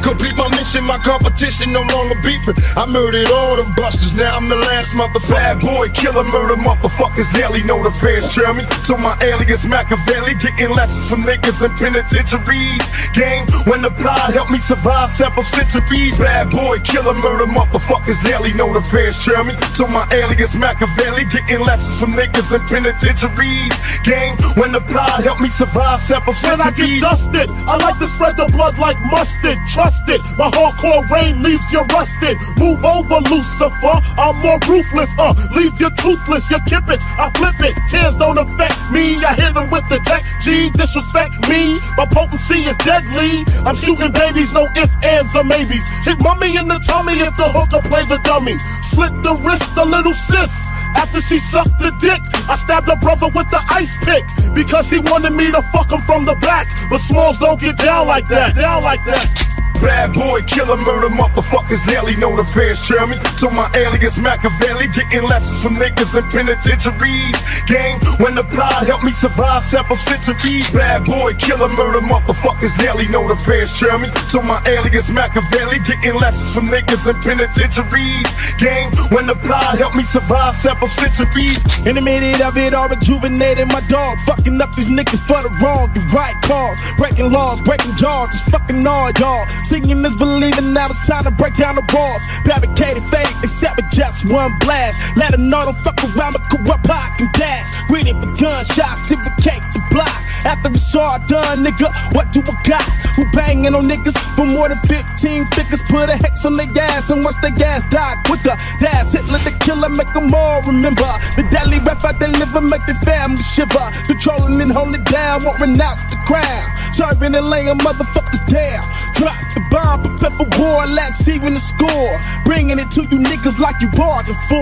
Complete my mission, my competition no longer beefing. I murdered all them busters, now I'm the last motherfucker. Bad boy killer, murder motherfuckers daily, know the fans trail me. So my alias Machiavelli, getting lessons from niggas in penitentiaries. Game, when applied, help me survive several centuries. Bad boy killer, murder motherfuckers daily, know the fans trail me. So my alias Machiavelli, getting lessons from niggas in penitentiaries. Game, when applied, help me survive several centuries. I get dusted, I like to spread the blood like mustard. Trust it, my hardcore rain leaves you rusted. Move over, Lucifer, I'm more ruthless. Leave you toothless, your kippets, I flip it. Tears don't affect me, I hit them with the tech. G, disrespect me, my potency is deadly. I'm shooting babies, no ifs, ands, or maybes. Hit mummy in the tummy if the hooker plays a dummy. Slit the wrist, the little sis, after she sucked the dick. I stabbed her brother with the ice pick because he wanted me to fuck him from the back. But smalls don't get down like that, down like that. Bad boy killer, murder motherfuckers daily, know the fans trail me. So my alias Machiavelli, getting lessons from niggas in penitentiaries. Game, when applied, help me survive several centuries. Bad boy killer, murder motherfuckers daily, know the fans trail me. So my alias Machiavelli, getting lessons from niggas in penitentiaries. Game, when applied, help me survive several centuries. In the minute of it, I rejuvenated my dog, fucking up these niggas for the wrong and right cause. Breaking laws, breaking jaws, just fucking all y'all. Singing is believing, now it's time to break down the walls. Barricaded, faded, except with just one blast. Let them know don't fuck around, but corrupt rock and dash. Greedy for gunshots, duplicate the block. After it's all done, nigga, what do I got? Who banging on niggas for more than 15 figures? Put a hex on their ass and watch their ass die quicker. That's Hitler the killer, make them all remember. The deadly rap I deliver, make the family shiver. Controlling and holding down, won't renounce the crown. Serving and laying motherfuckers down. Drop the bomb, prepare for war, let's see when the score. Bringing it to you niggas like you bargained for.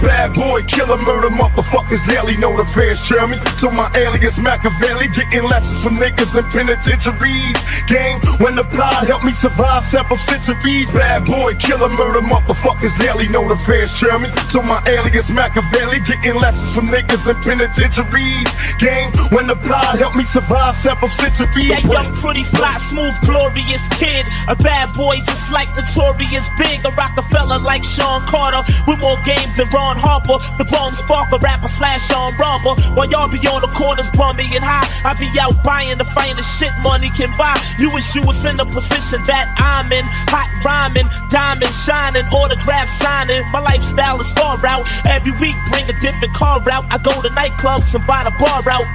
Bad boy killer, murder motherfuckers daily, know the fans trail me. So my alias Machiavelli, getting lessons from niggas in penitentiaries. Game, when applied, help me survive several centuries. Bad boy killer, murder motherfuckers daily, know the fans trail me. So my alias Machiavelli, getting lessons from niggas in penitentiaries. Game, when applied, help me survive several centuries. That young, pretty, fly, smooth, glorious kid, a bad boy just like Notorious B.I.G., a Rockefeller like Sean Carter, with more games than Ron Harper, the bomb sparker, rapper slash Sean Robber. While y'all be on the corners bummy and high, I be out buying the finest shit money can buy. You wish you was in the position that I'm in, hot rhyming, diamond shining, autograph signing. My lifestyle is far out, every week bring a different car out. I go to nightclubs and buy the bar out,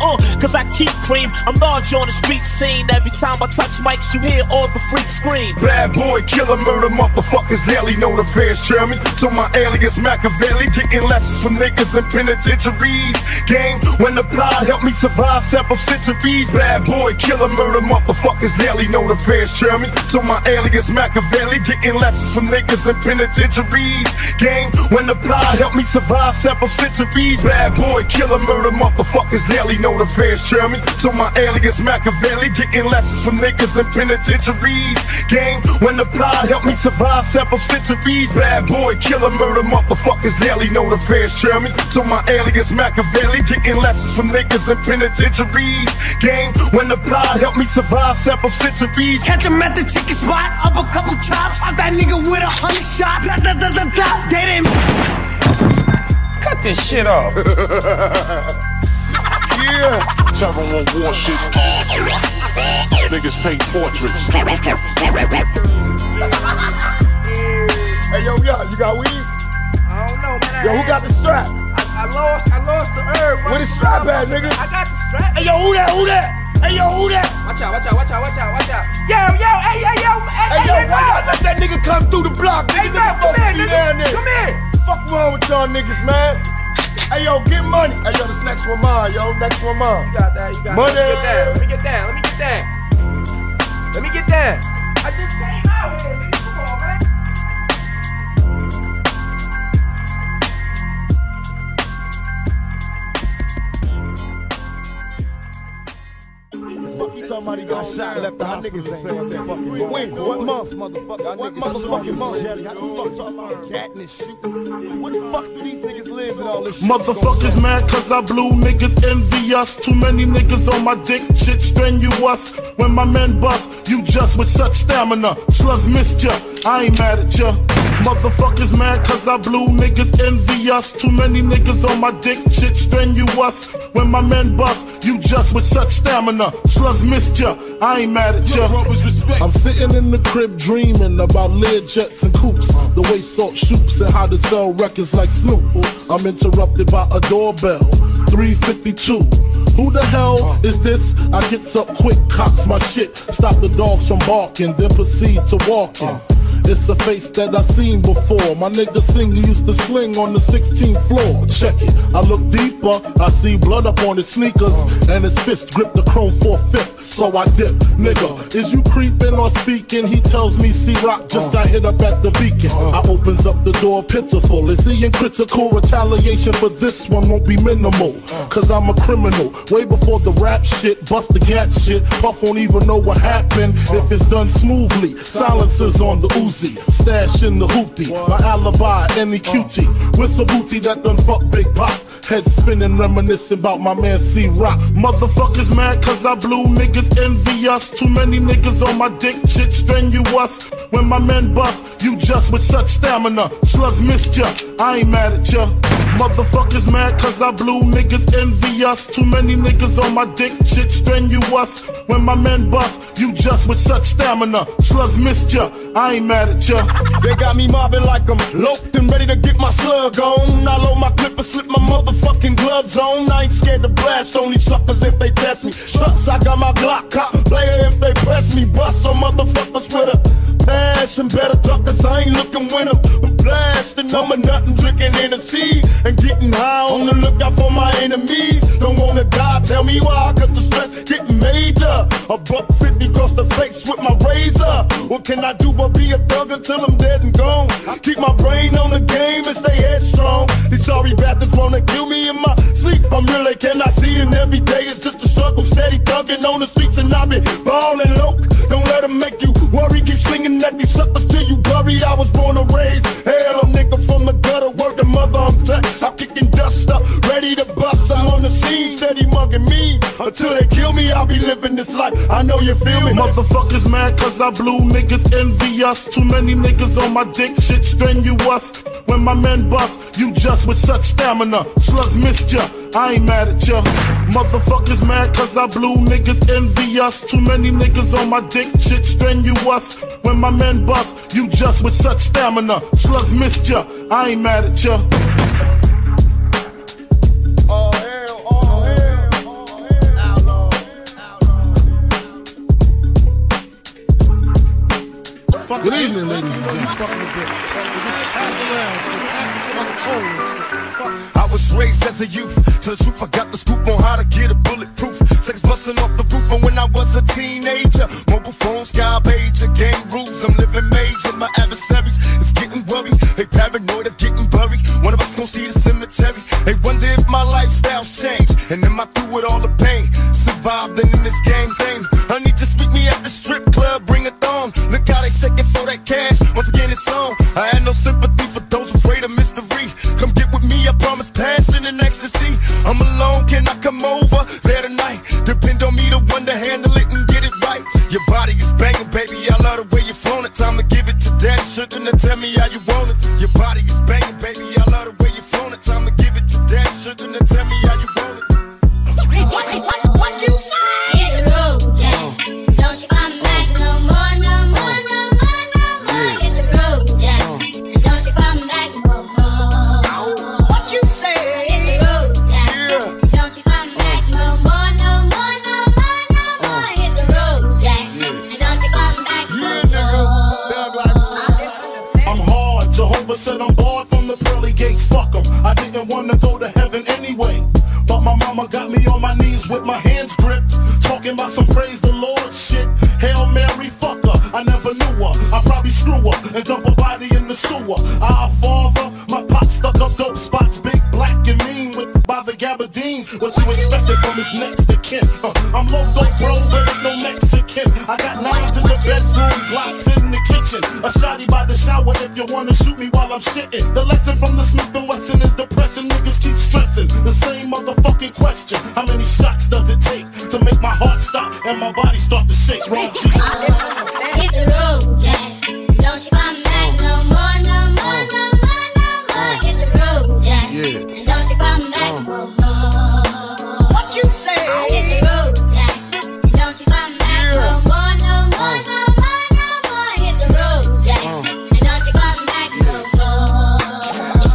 cause I keep cream. I'm large on the street scene, every time I touch mics you hear all the freak scream. Bad boy killer, murder motherfuckers daily, know the fans trail me. So my alias Machiavelli, getting lessons from niggas in penitentiaries. Game, when applied, help me survive several centuries. Bad boy killer, murder motherfuckers daily, know the fans trail me. So my alias Machiavelli, getting lessons from niggas in penitentiaries. Game, when applied, help me survive several centuries. Bad boy killer, murder motherfuckers daily, know the fans trail me. So my alias Machiavelli, getting lessons from niggas in penitentiaries. Game, when applied, help me survive several centuries. Bad boy killer, murder motherfuckers daily, know the fans trail me. So my alias Machiavelli, getting lessons from niggas in penitentiaries. Game, when applied, help me survive several centuries. Catch him at the chicken spot, up a couple chops, off that nigga with 100 shots. Da da da da da, they didn't cut this shit off. Yeah. Terror on war shit. Niggas paint portraits. Hey yo, y'all, you got weed? I don't know, man. Yo, who got the strap? I lost the herb. Where the strap at, nigga? I got the strap. Hey yo, who that? Who that? Hey yo, who that? Watch out, watch out, watch out, watch out, watch out. Yo, hey yo, hey yo, why y'all let that nigga come through the block? Nigga, niggas supposed to be down there. Come in. Fuck wrong with y'all niggas, man? Hey yo, get money. Hey yo, this next one mine, yo, next one mine. You got that, you got money. That. Let me get down, let me get down, let me get down. Let me get down. I just came out here, nigga, come on, man. somebody got shot left the hospital saying fucking wait, what month, motherfucker? What motherfucking month? How the fuck talking about cat and shit? What the fuck do these niggas live with all this shit? Motherfuckers mad cause I blew niggas envy us. Too many niggas on my dick, shit strenuous. When my men bust, you just with such stamina. Slugs missed ya, I ain't mad at ya. Motherfuckers mad cause I blew niggas envy us. Too many niggas on my dick, shit strenuous. When my men bust, you just with such stamina. Slugs missed ya, I ain't mad at ya. I'm sitting in the crib dreaming about Learjets and coops, the way Salt shoots and how to sell records like Snoop. I'm interrupted by a doorbell, 352. Who the hell is this? I gets up quick, cops my shit, stop the dogs from barking, then proceed to walking. It's a face that I seen before. My nigga Singer used to sling on the 16th floor. Check it, I look deeper, I see blood up on his sneakers, and his fist gripped the chrome 4/5. So I dip, nigga, is you creeping or speaking? He tells me C-Rock just got hit up at the Beacon. I opens up the door pitiful. Is he in critical? Retaliation for this one won't be minimal, cause I'm a criminal. Way before the rap shit, bust the gat shit. Puff won't even know what happened if it's done smoothly. Silencers on the Uzi, stash in the hootie, my alibi, any cutie, with a booty that done fuck Big Pop, head spinning, reminiscing about my man C-Rock. Motherfuckers mad cause I blew niggas envy us, too many niggas on my dick, shit strenuous, when my men bust, you just with such stamina, slugs missed ya, I ain't mad at ya. Motherfuckers mad cause I blew niggas envy us, too many niggas on my dick, shit strenuous, when my men bust, you just with such stamina, slugs missed ya, I ain't mad at ya. They got me mobbing like I'm loped and ready to get my slug on. I load my clip and slip my motherfucking gloves on. I ain't scared to blast on these suckers if they test me. Shucks, I got my Glock, cop player if they press me. Bust on motherfuckers with a bash and better duck cause I ain't looking with them. I'm blasting, I'm a nuttin' drinking Hennessy and getting high on the lookout for my enemies. Don't wanna die, tell me why, cause the stress getting major. A $1.50 cross the face with my razor. What can I do but be a thug until I'm dead and gone? I keep my brain on the game and stay headstrong. These sorry bastards wanna kill me in my sleep. I'm really cannot see him every day. It's just a struggle, steady thugging on the streets and I been ballin' loke. Don't let them make you worry, keep slinging at these suckers till you buried. I was born and raised, hell, nigga from the gutter, word to mother, I'm Dutchess. I'm kicking dust up, ready to bust. I'm on the scene, steady mugging me. Until they kill me, I'll be living this life. I know you feel me. Motherfuckers mad cause I blew niggas envy us. Too many niggas on my dick, shit strenuous. When my men bust, you just with such stamina. Slugs missed ya, I ain't mad at ya. Motherfuckers mad cause I blew niggas envy us. Too many niggas on my dick, shit strenuous. When my men bust, you just with such stamina. Slugs missed ya, I ain't mad at ya. Good evening, ladies and gentlemen. I was raised as a youth, to the truth I got the scoop on how to get a bulletproof. Sex busting off the roof, and when I was a teenager, mobile phone, sky pager, game rules, I'm living major. My adversaries is getting worried, they paranoid, they're getting buried. One of us gon' see the cemetery, they wonder if my lifestyle's changed, and am I through with all the pain? Survived and in this game thing, honey, just meet me at the strip club, bring a thong. Look how they shaking for that cash, once again it's on. I had no sympathy for those afraid of mystery. Come get with me, I promise. Passion and ecstasy. I'm alone, can I come over there tonight? Depend on me, the one to handle it and get it right. Your body is banging, baby, I love the way you flown it. Time to give it to daddy, sugar, and tell me how you want it. Your body is banging, baby, I love the way you flown it. Time to give it to daddy, sugar, and tell me how you want it. What you say? Hit the road, Jack. Don't you come back no more, no more, no more, no more. Hit the road, Jack. Don't you come back no more. Said I'm barred from the pearly gates, fuck 'em. I didn't wanna go to heaven anyway, but my mama got me on my knees with my hands gripped, talking about some praise the Lord shit. Hail Mary, fuck her, I never knew her. I probably screw her and dump her body in the sewer. Our father, my pop stuck up dope spots, big black and mean with by the gabardines. What you expected from his next to kin? I'm loco, bro, really no Mexican. I got nines in the bedroom, blocks in the kitchen. A shotty by the shower if you wanna shoot me while I'm shitting. The lesson from the Smith & Wesson is depressing. Niggas keep stressing the same motherfucking question. How many shots does it take to make my heart stop and my body start to shake? Wrong juice. Hit the road, Jack. Don't you come back no more, no more, no more, no more. Hit the road, Jack. Yeah. And don't you come back no more. What you say? Hit the road, Jack. And don't you come back no more, no more, no more, no more. Hit the road, Jack. And don't you come back no more.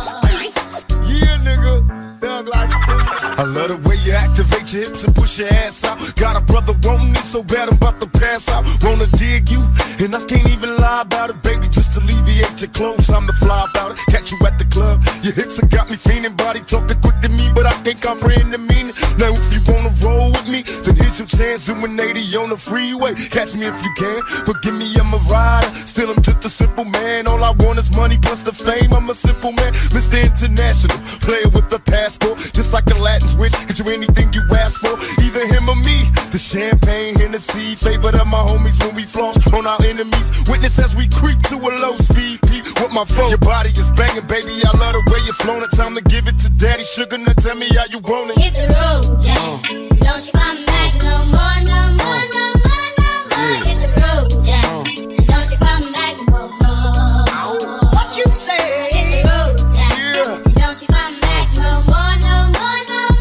Yeah, nigga. Thug like this. I love the way you activate your hips and push your ass out. Got a brother wanting it so bad I'm about to pass out. Wanna dig you, and I can't even lie about it. Baby, just alleviate your clothes, I'm the fly about it. Catch you at the club, your hips have got me fiending. Body talking quick to me, but I can't comprehend the meaning. Now if you wanna roll with me, then here's your chance. Doing 80 on the freeway, catch me if you can. Forgive me, I'm a rider, still I'm just a simple man. All I want is money plus the fame, I'm a simple man. Mr. International, player with a passport. Just like a Latin switch, get you in anything you ask for, either him or me. The champagne, Hennessy, favorite of my homies when we floss on our enemies. Witness as we creep to a low speed peak with my phone. Your body is banging, baby. I love the way you're flown. It's time to give it to daddy. Sugar, now tell me how you want it. Hit the road, Jack. Don't you come back no more, no more, no more, no more. Hit the road, Jack. Don't you come back no more. What you say? Hit the road, Jack. Yeah. Don't you come back no more, no more, no more.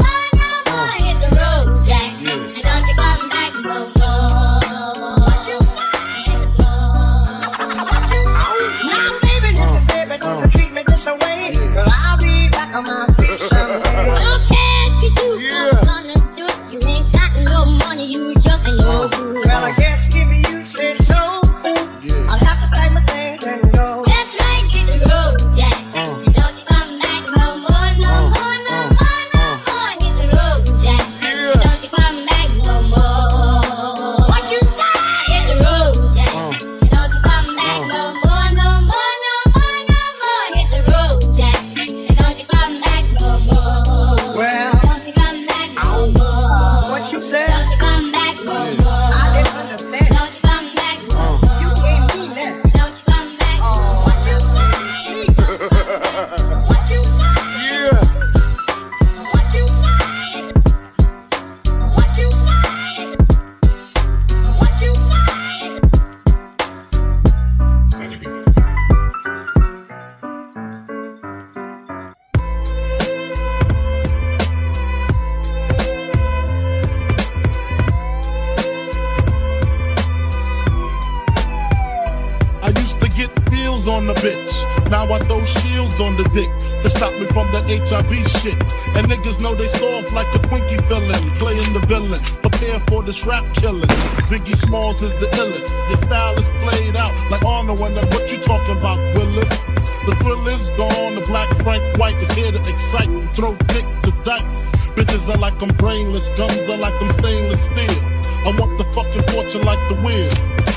HIV shit, and niggas know they soft like a Twinkie villain, playing the villain, prepare for this rap killing. Biggie Smalls is the illest, your style is played out like Arno and that. What you talking about, Willis? The thrill is gone, the black Frank White is here to excite, throw dick to dykes. Bitches are like I'm brainless, guns are like I'm stainless steel. I want the fucking fortune like the wheel.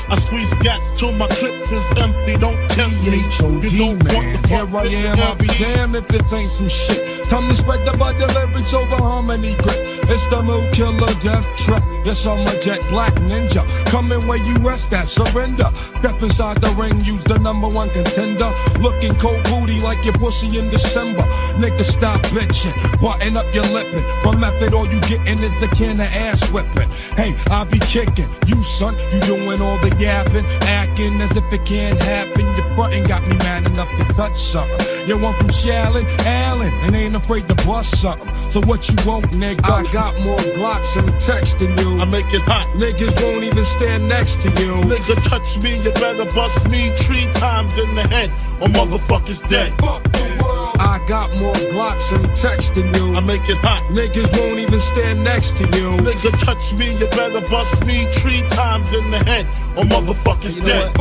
I squeeze gats till my clips is empty. Don't tempt me. You don't want the fuck. Here I am, I'll be damned if it ain't some shit. Come and spread the bud, leverage over harmony grit. It's the mood killer death trip. Yes, I'm a jet black ninja. Coming where you rest at, surrender. Step inside the ring, use the #1 contender. Looking cold booty like your pussy in December. Nigga, stop bitching, button up your lippin'. From method, all you gettin' is a can of ass whipping. Hey, I be kicking you, son. You doing all the yapping, acting as if it can't happen. Your frontin' got me mad enough to touch something. You want from Shallon, Allen, and ain't afraid to bust something. So what you want, nigga? I got more Glocks and text than you. I make it hot. Niggas won't even stand next to you. Nigga touch me, you better bust me 3 times in the head, or motherfuckers dead. Fuck the world. I got more Glocks and text than you. I make it hot. Niggas won't even stand next to you. Nigga touch me, you better bust me 3 times in the head, or motherfuckers dead.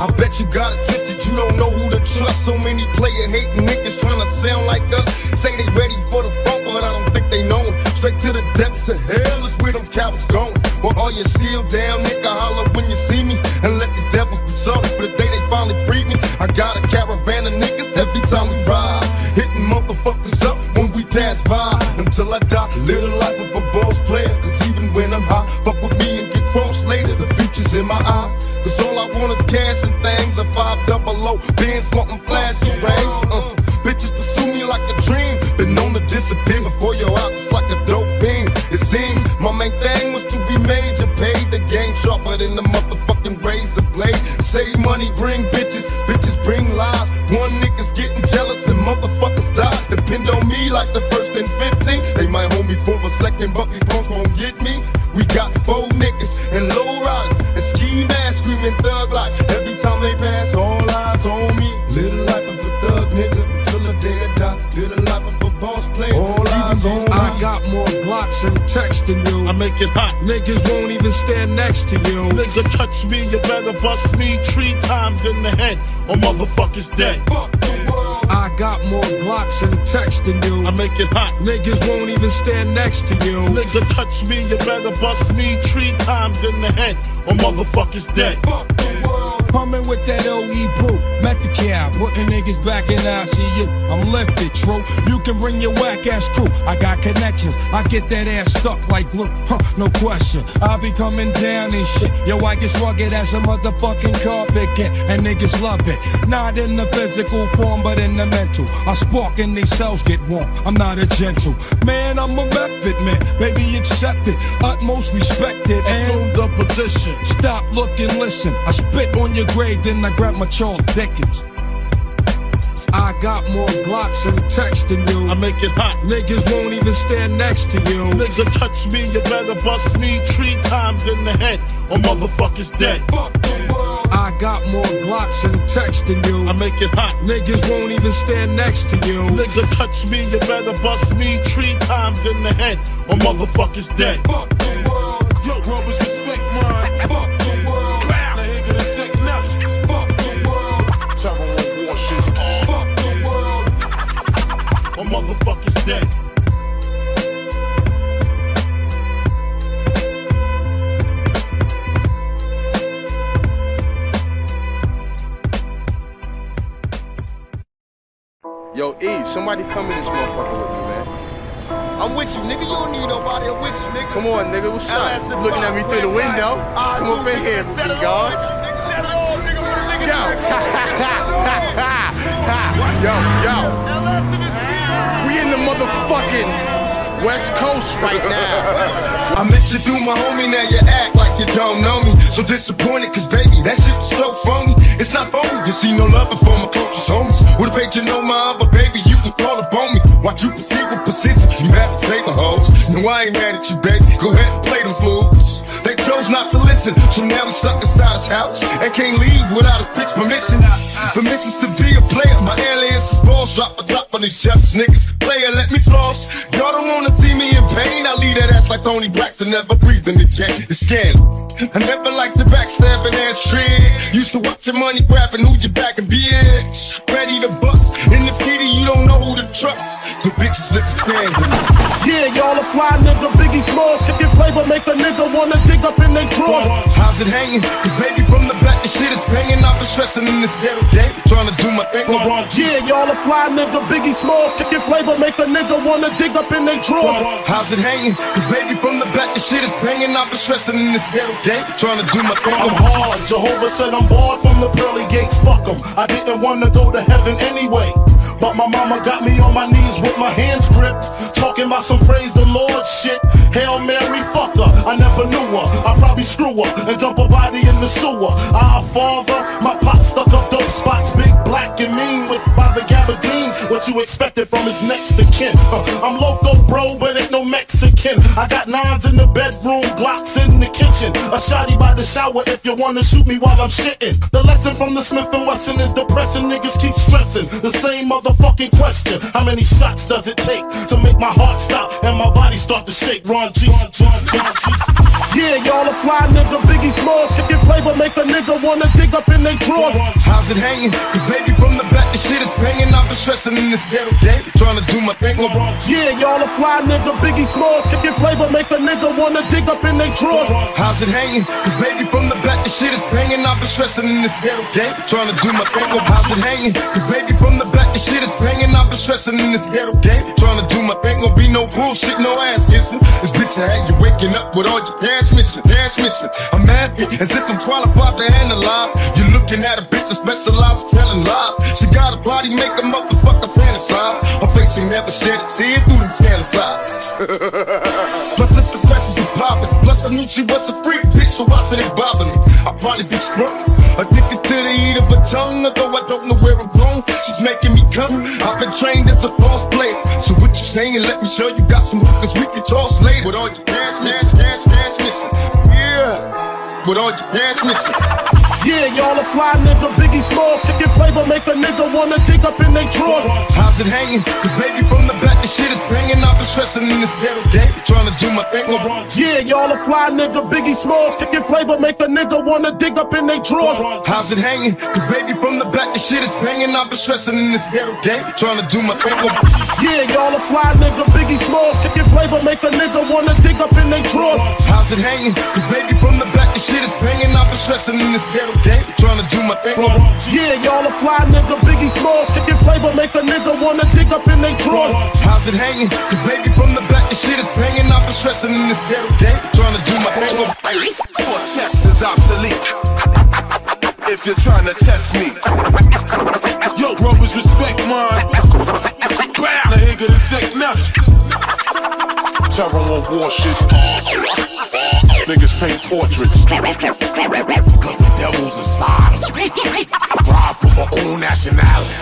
I bet you got it twisted, you don't know who to trust. So many player hating niggas trying to sound like us. Say they ready for the funk, but I don't think they know it. Straight to the depths of hell is where those cowards going. Well, all you still down, nigga, holler when you see me. And let these devils be sorry for the day they finally freed me. I got a caravan of niggas every time we ride. Hitting motherfuckers up when we pass by. Until I die, little My main thing was to be major, paid the game sharper than the motherfucking razor blade. Save money, bring bitches, bitches bring lies. One nigga's getting jealous and motherfuckers die. Depend on me like the first and 15. They might hold me for a second, but these punks won't get me. We got four niggas and low riders and ski masks screaming thug life. Every time they pass, all eyes on me. Little life of a thug nigga until the day I die. Little life of a boss player. All eyes on me. I got more blocks and text than you. I make it hot. Niggas won't even stand next to you. Nigga touch me, you better bust me 3 times in the head or motherfuckers dead. Fuck the world. I got more blocks and text than you. I make it hot. Niggas won't even stand next to you. Nigga touch me, you better bust me 3 times in the head or motherfuckers dead. Fuck the world. Coming with that OE brew. Met the cab, putting niggas back in ICU. I'm lifted, true. You can bring your whack ass crew. I got connections. I get that ass stuck like glue. Huh, no question. I be coming down and shit. Yo, I get rugged as a motherfucking carpet cat, and niggas love it. Not in the physical form, but in the mental. I spark and they cells get warm. I'm not a gentle man. I'm a method man. Baby, accept it. Utmost respected. Assume the position. Stop, look, and listen. I spit on your grave, then I grab my Charles Dickens. I got more blocks and text than you. I make it hot. Niggas won't even stand next to you. Nigga touch me, you better bust me 3 times in the head or motherfuckers dead. Fuck the world. I got more blocks and text than you. I make it hot. Niggas won't even stand next to you. Nigga touch me, you better bust me 3 times in the head or motherfuckers dead. Fuck the world. Yo, brothers, respect mine. Fuck the world. Motherfuckers dead. Yo, E, somebody come in this motherfucker with me, man. I'm with you, nigga. You don't need nobody. I'm with you, nigga. Come on, nigga. What's up? Looking at me through the window. Come up in here, God. Yo, yo, yo. We in the motherfucking West Coast right now. I met you through my homie, now you act like you don't know me. So disappointed, cause baby, that shit was so phony. It's not phony, you see no love for my closest homies. Would've paid you no mind, but baby, you could call upon me. Watch you proceed with precision, you have to take the hoes. No, I ain't mad at you, baby, go ahead and play them fools. They chose not to listen, so now we stuck inside his house and can't leave without a fixed permission. Permissions to be a player, my alias is balls, drop a top on these chefs, niggas. Player, let me floss. Y'all don't wanna see me in pain. I leave that ass like Tony Braxton, never breathing again. It's scandalous. I never liked the backstabbing ass trick. Used to watch your money grabbing, who you back and bitch. Ready to bust. In the city, you don't know who to trust. The bitches live scandalous. Yeah, y'all a fly nigga, Biggie Smalls. Kick your flavor, make a nigga wanna dig up in their drawers. How's it hanging? Cause baby from the back, this shit is banging. I've been stressing in this ghetto game, trying to do my thing. Yeah, y'all a fly nigga, Biggie Smalls. Kick your flavor, make a nigga wanna dig up in their drawers. How's it hanging? Cause baby from the back, this shit is banging. I've been stressing in this ghetto game, trying to do my thing. I'm hard. Jehovah said I'm barred from the pearly gates. Fuck 'em. I didn't wanna go to heaven anyway, but my mama got me on my knees with my hands gripped, talking about some praise the Lord shit. Hail Mary, fuck her. I never knew her. I probably screw her and dump her body in the sewer. Our father, my pop stuck up dope spots, big black and mean with by the gabardines. What you expected from his neck? I'm loco, bro, but ain't no Mexican. I got 9s in the bedroom, Glocks in the kitchen, a shotty by the shower if you wanna shoot me while I'm shitting. The lesson from the Smith and Wesson is depressing. Niggas keep stressing the same motherfucking question. How many shots does it take to make my heart stop and my body start to shake? Ron G. Yeah, y'all a fly nigga, Biggie Smalls. Kick your flavor, make a nigga wanna dig up in their drawers. How's it hanging? Cause baby from the back, this shit is banging. I've been stressing in this ghetto game, trying to do my thing. Yeah, y'all a fly nigga, Biggie Smalls. Kick your flavor, make a nigga wanna dig up in their drawers. How's it hanging? Cause baby from the back, this shit is banging. I've been stressing in this ghetto game, trying to do my thing. How's it hanging? Cause baby from the back, this shit is banging. I've been stressing in this ghetto game, trying to do my thing. Won't be no bullshit, no ass kissing. This bitch I had you waking up with all your past mission. I'm happy as if I'm qualified to analyze. You're looking at a bitch that specializes in telling lies. She got a body, make a motherfucker fantasize. Her face ain't never shed it, see it through them scandalous eyes. Plus it's the questions of popping. Plus I knew she was a freak, bitch, so why should they bother me? I'll probably be sprung, addicted to the heat of her tongue. Although I don't know where I'm going, she's making me come. I've been trained as a false player, so what you saying? Let me show you got some hookers we can toss later. With all your past missions, yeah. With all your past missions, yeah. Y'all a fly nigga, Biggie Smalls. Kickin' flavor make a nigga wanna dig up in they drawers. How's it hanging? Cause baby from the back, the shit is banging. I've been stressing in this ghetto game, trying to do my thing wrong. Yeah, y'all a fly nigga, Biggie Smalls. Kickin' flavor make a nigga wanna dig up in they drawers. How's it hanging? Cause baby from the back, the shit is banging. I've been stressing in this ghetto game, trying to do my thing wrong. Yeah, y'all a fly nigga, Biggie Smalls. Kickin' flavor make a nigga wanna dig up in they drawers. How's it hanging? Cause baby from the back, the shit is banging. I've been stressing in this ghetto game, trying to do my thing wrong. Yeah, y'all a fly nigga, Biggie Smalls. Kickin' flavor make a nigga wanna dig up in they drawers. How's it hanging? Cause baby from the back, the shit is banging. I've been stressing in this ghetto game, trying to do my thing. Cortex is obsolete. If you're trying to test me, yo, bro, is respect mine. Now here gonna take nothing. Terror on war shit. Niggas paint portraits. Got the devils inside. Ride for my own nationality.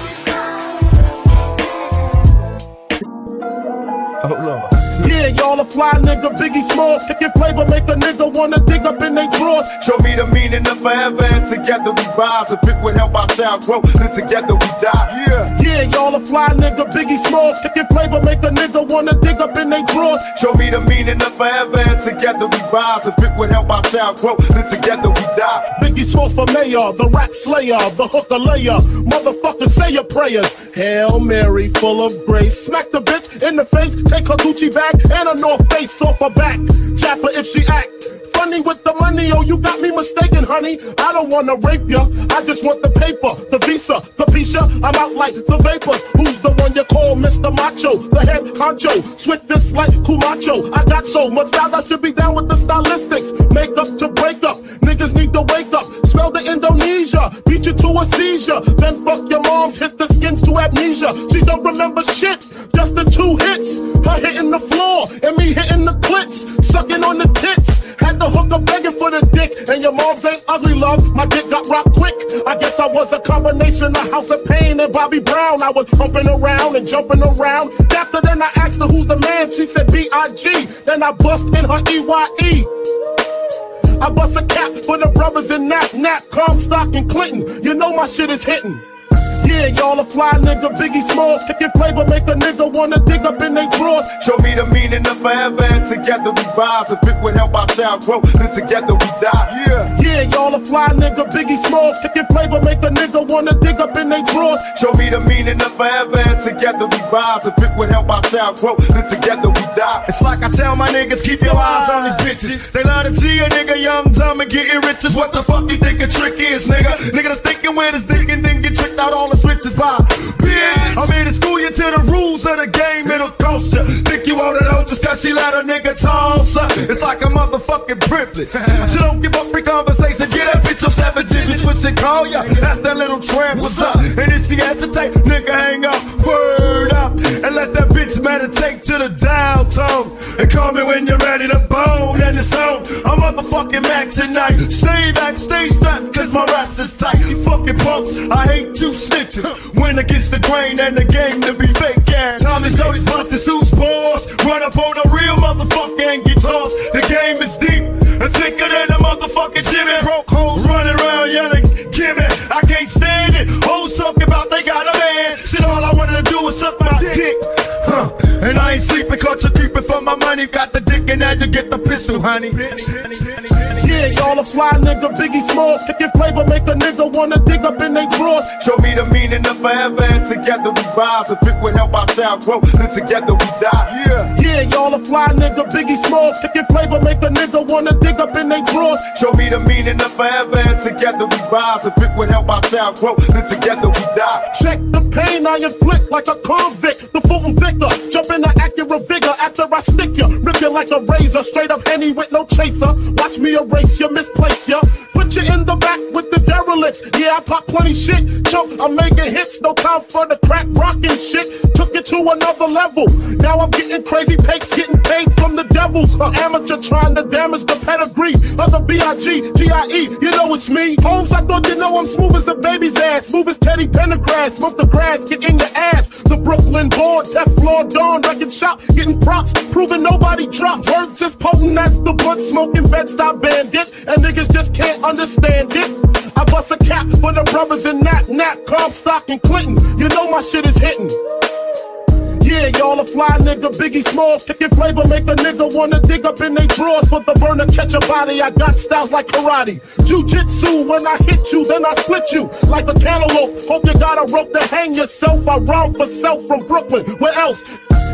Hold on. Yeah, y'all a fly nigga, Biggie Smalls. Kickin' flavor make a nigga wanna dig up in they drawers. Show me the meaning of forever, and together we rise. If it would help our child grow, then together we die. Yeah, yeah, y'all a fly nigga, Biggie Smalls. Kickin' flavor make a nigga wanna dig up in they drawers. Show me the meaning of forever, and together we rise. If it would help our child grow, then together we die. Biggie Smalls for mayor, the rap slayer, the hooker layer. Motherfucker, say your prayers. Hail Mary, full of grace. Smack the bitch in the face. Take her Gucci bag and her North Face off her back. Jap her if she act funny with the money. Oh, you got me mistaken, honey. I don't wanna rape ya. I just want the paper, the visa, the pisha. I'm out like the vapors. Who's the one you call Mr. Macho? The head honcho, swiftest like Kumacho. I got so much style, I should be down with the stylistics. Make up to break up. Niggas need to wake up. Smell the Indonesia, beat you to a seizure. Then fuck your moms, hit the skins to amnesia. She don't remember shit, just the two hits. Her hitting the floor, and me hitting the clits. Sucking on the tits, had the hooker begging for the dick. And your moms ain't ugly, love, my dick got rocked quick. I guess I was a combination of House of Pain and Bobby Brown. I was humping around and jumping around. After then I asked her who's the man, she said B.I.G. Then I bust in her E.Y.E. I bust a cap for the brothers in Nap, Comstock and Clinton. You know my shit is hitting. Yeah, y'all a fly nigga, Biggie Smalls. Kickin' flavor make a nigga wanna dig up in they drawers. Show me the meaning of forever, and together we rise. If it would help our child grow, then together we die. Yeah, yeah, y'all a fly nigga, Biggie Smalls. Kickin' flavor make a nigga wanna dig up in they drawers. Show me the meaning of forever, and together we rise. If it would help our child grow, then together we die. It's like I tell my niggas, keep your eyes on these bitches. They love to see a nigga young, dumb, and getting riches. What the fuck you think a trick is, nigga? Nigga that's thinking with his dick and then get tricked out all his riches by bitch. I made it school you to the rules of the game, it'll cost ya. Think you own it all just cause she let a nigga toss her. It's like a motherfucking privilege. She don't give up free conversation, get that bitch up 7 digits when she call ya. That's that little tramp, what's up? And if she hesitate, nigga hang up, word up. And let that bitch meditate to the dial tone. And call me when you're ready to bone and it's on. I'm motherfucking Mac tonight. Stay back, stay strapped cause my raps is tight. You fucking punks, I hate you snitches. Win against the grain and the game to be fake ass. Tommy show these busted suits, balls. Run up on a real motherfucker and get tossed. The game is deep and thicker than a motherfucking Jimmy. Broke hoes running around yelling, Kimmy. I can't stand it. Hoes talking about they got a man. Shit, all I wanted to do was suck my dick. And I ain't sleeping, caught you creeping for my money. Got the dick and now you get the pistol, honey. Yeah, y'all a fly nigga, Biggie Smalls. Kickin' flavor make a nigga wanna dig up in they drawers. Show me the meaning of forever, and together we rise. If it would help our child grow, then together we die. Yeah, yeah, y'all a fly nigga, Biggie Smalls. Kickin' flavor make a nigga wanna dig up in they drawers. Show me the meaning of forever, and together we rise. If it would help our child grow, then together we die. Check the pain I inflict like a convict, the foot inflictor. Jump in the accurate vigor after I stick ya, rip ya like a razor, straight up Henny with no chaser. Watch me erase ya, misplace ya. Put Put you in the back with the derelicts. Yeah, I pop plenty shit. Chump, I'm making hits. No time for the crack rockin' shit. Took it to another level. Now I'm getting crazy takes, getting paid from the devils. An amateur trying to damage the pedigree of the B.I.G., G.I.E., you know it's me. Holmes, I thought you know I'm smooth as a baby's ass. Smooth as Teddy Pendergrass. Smoke the grass, get in your ass. The Brooklyn board, Teflon Dawn, wrecking shop, getting props, proving nobody dropped. Words as potent as the blunt, smoking Bed-Stuy Bandit, and niggas just can't understand it. I bust a cap for the brothers in Nat, Comstock, and Clinton. You know my shit is hitting. Yeah, y'all a fly nigga, Biggie Smalls. Kickin' flavor, make a nigga wanna dig up in they drawers. For the burner, catch a body, I got styles like karate. Jiu-jitsu, when I hit you, then I split you like a cantaloupe. Hope you got a rope to hang yourself. I rhyme for self from Brooklyn, where else?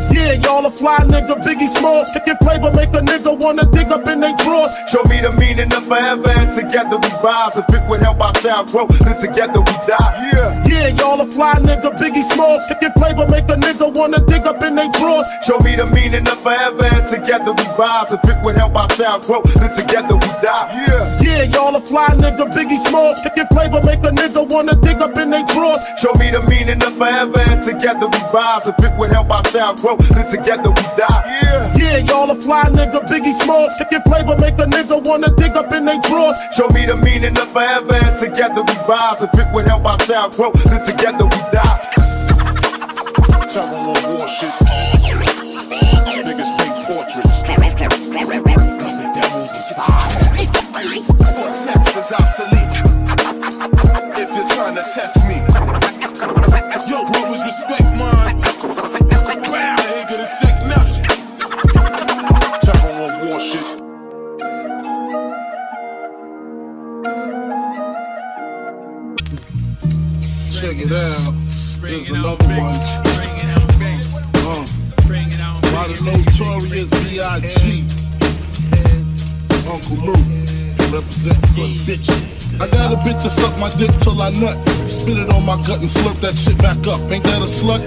Yeah, y'all a fly nigga, Biggie Smalls. Kickin' flavor, make a nigga wanna dig up in they drawers. Show me the meaning of forever, and together we rise. If it would help our child grow, then together we die. Yeah. Yeah, y'all a fly nigga, Biggie Smalls. Kickin' flavor, make a nigga wanna dig up in they drawers. Show me the meaning of forever, and together we rise. If it would help our child grow, then together we die. Yeah. Yeah, y'all a fly nigga, Biggie Smalls. Kickin' flavor, make a nigga wanna dig up in they drawers. Show me the meaning of forever, and together we rise. If it would help our child grow, then together we die. Yeah, yeah, y'all a fly nigga, Biggie Smalls. Kickin' flavor, make a nigga wanna dig up in they drawers. Show me the meaning of forever, and together we rise. If it would help our child grow, then together we die. Tell them no bullshit. Niggas paint portraits. The devil's inside. Cortex is obsolete. If you're trying to test me, yo, brothers, respect mine. Check it out. Here's another one. By the Notorious B.I.G. Uncle Lou, represent for the bitch. I got a bitch to suck my dick till I nut. Spit it on my gut and slurp that shit back up. Ain't that a slut?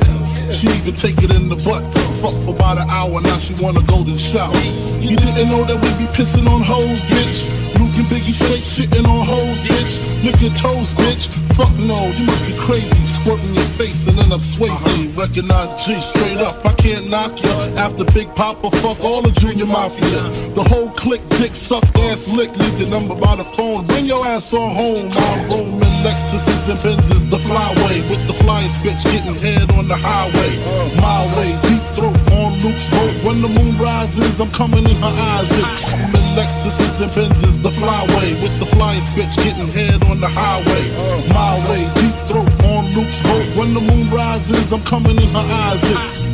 She even take it in the butt. Fuck for about an hour, now she want a golden shower. You didn't know that we be pissing on hoes, bitch. Luke and Biggie straight shitting on hoes, bitch. Lick your toes, bitch. Fuck no, you must be crazy. Squirting your face and end up swayzing. Recognize G straight up, I can't knock ya. After Big Papa, fuck all the Junior Mafia. The whole clique, dick, suck, ass, lick. Leave your number by the phone, bring your ass on home. I'm roaming Lexuses and Benzes, the flyway. With the flyest bitch getting head on the highway. My way, deep throat on Luke's boat. When the moon rises, I'm coming in her eyes. It's Lexuses and Benzes, the flyway, with the flyest bitch getting head on the highway. My way, deep throat on Luke's boat. When the moon rises, I'm coming in her eyes. It's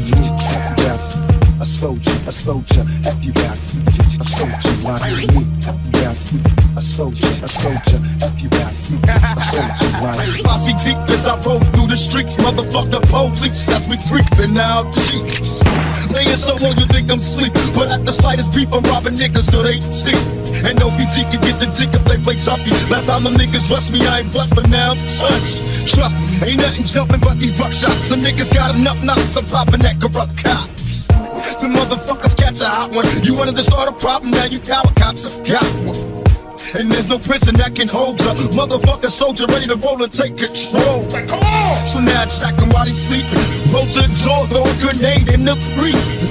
a soldier, at you ass. A soldier, like you, at you ass. A soldier, at you ass. A soldier, like you. Posse deep as I roll through the streets, motherfucker police, that's me creeping out cheeks. Laying so low you think I'm sleep, but at the slightest beef I'm robbing niggas so they sleep. And no BT can get the dick up, they play toughy. Last time the niggas rush me, I ain't blessed, but now I'm touched. Trust me, ain't nothing jumping but these buckshots. Some niggas got enough knots, I'm popping that corrupt cops. Some motherfuckers catch a hot one. You wanted to start a problem, now you power cops have got one. And there's no prison that can hold ya. Motherfucker soldier ready to roll and take control. Like, come on! So now I track him while he's sleeping. Roll to the door, throw a grenade in the freezer.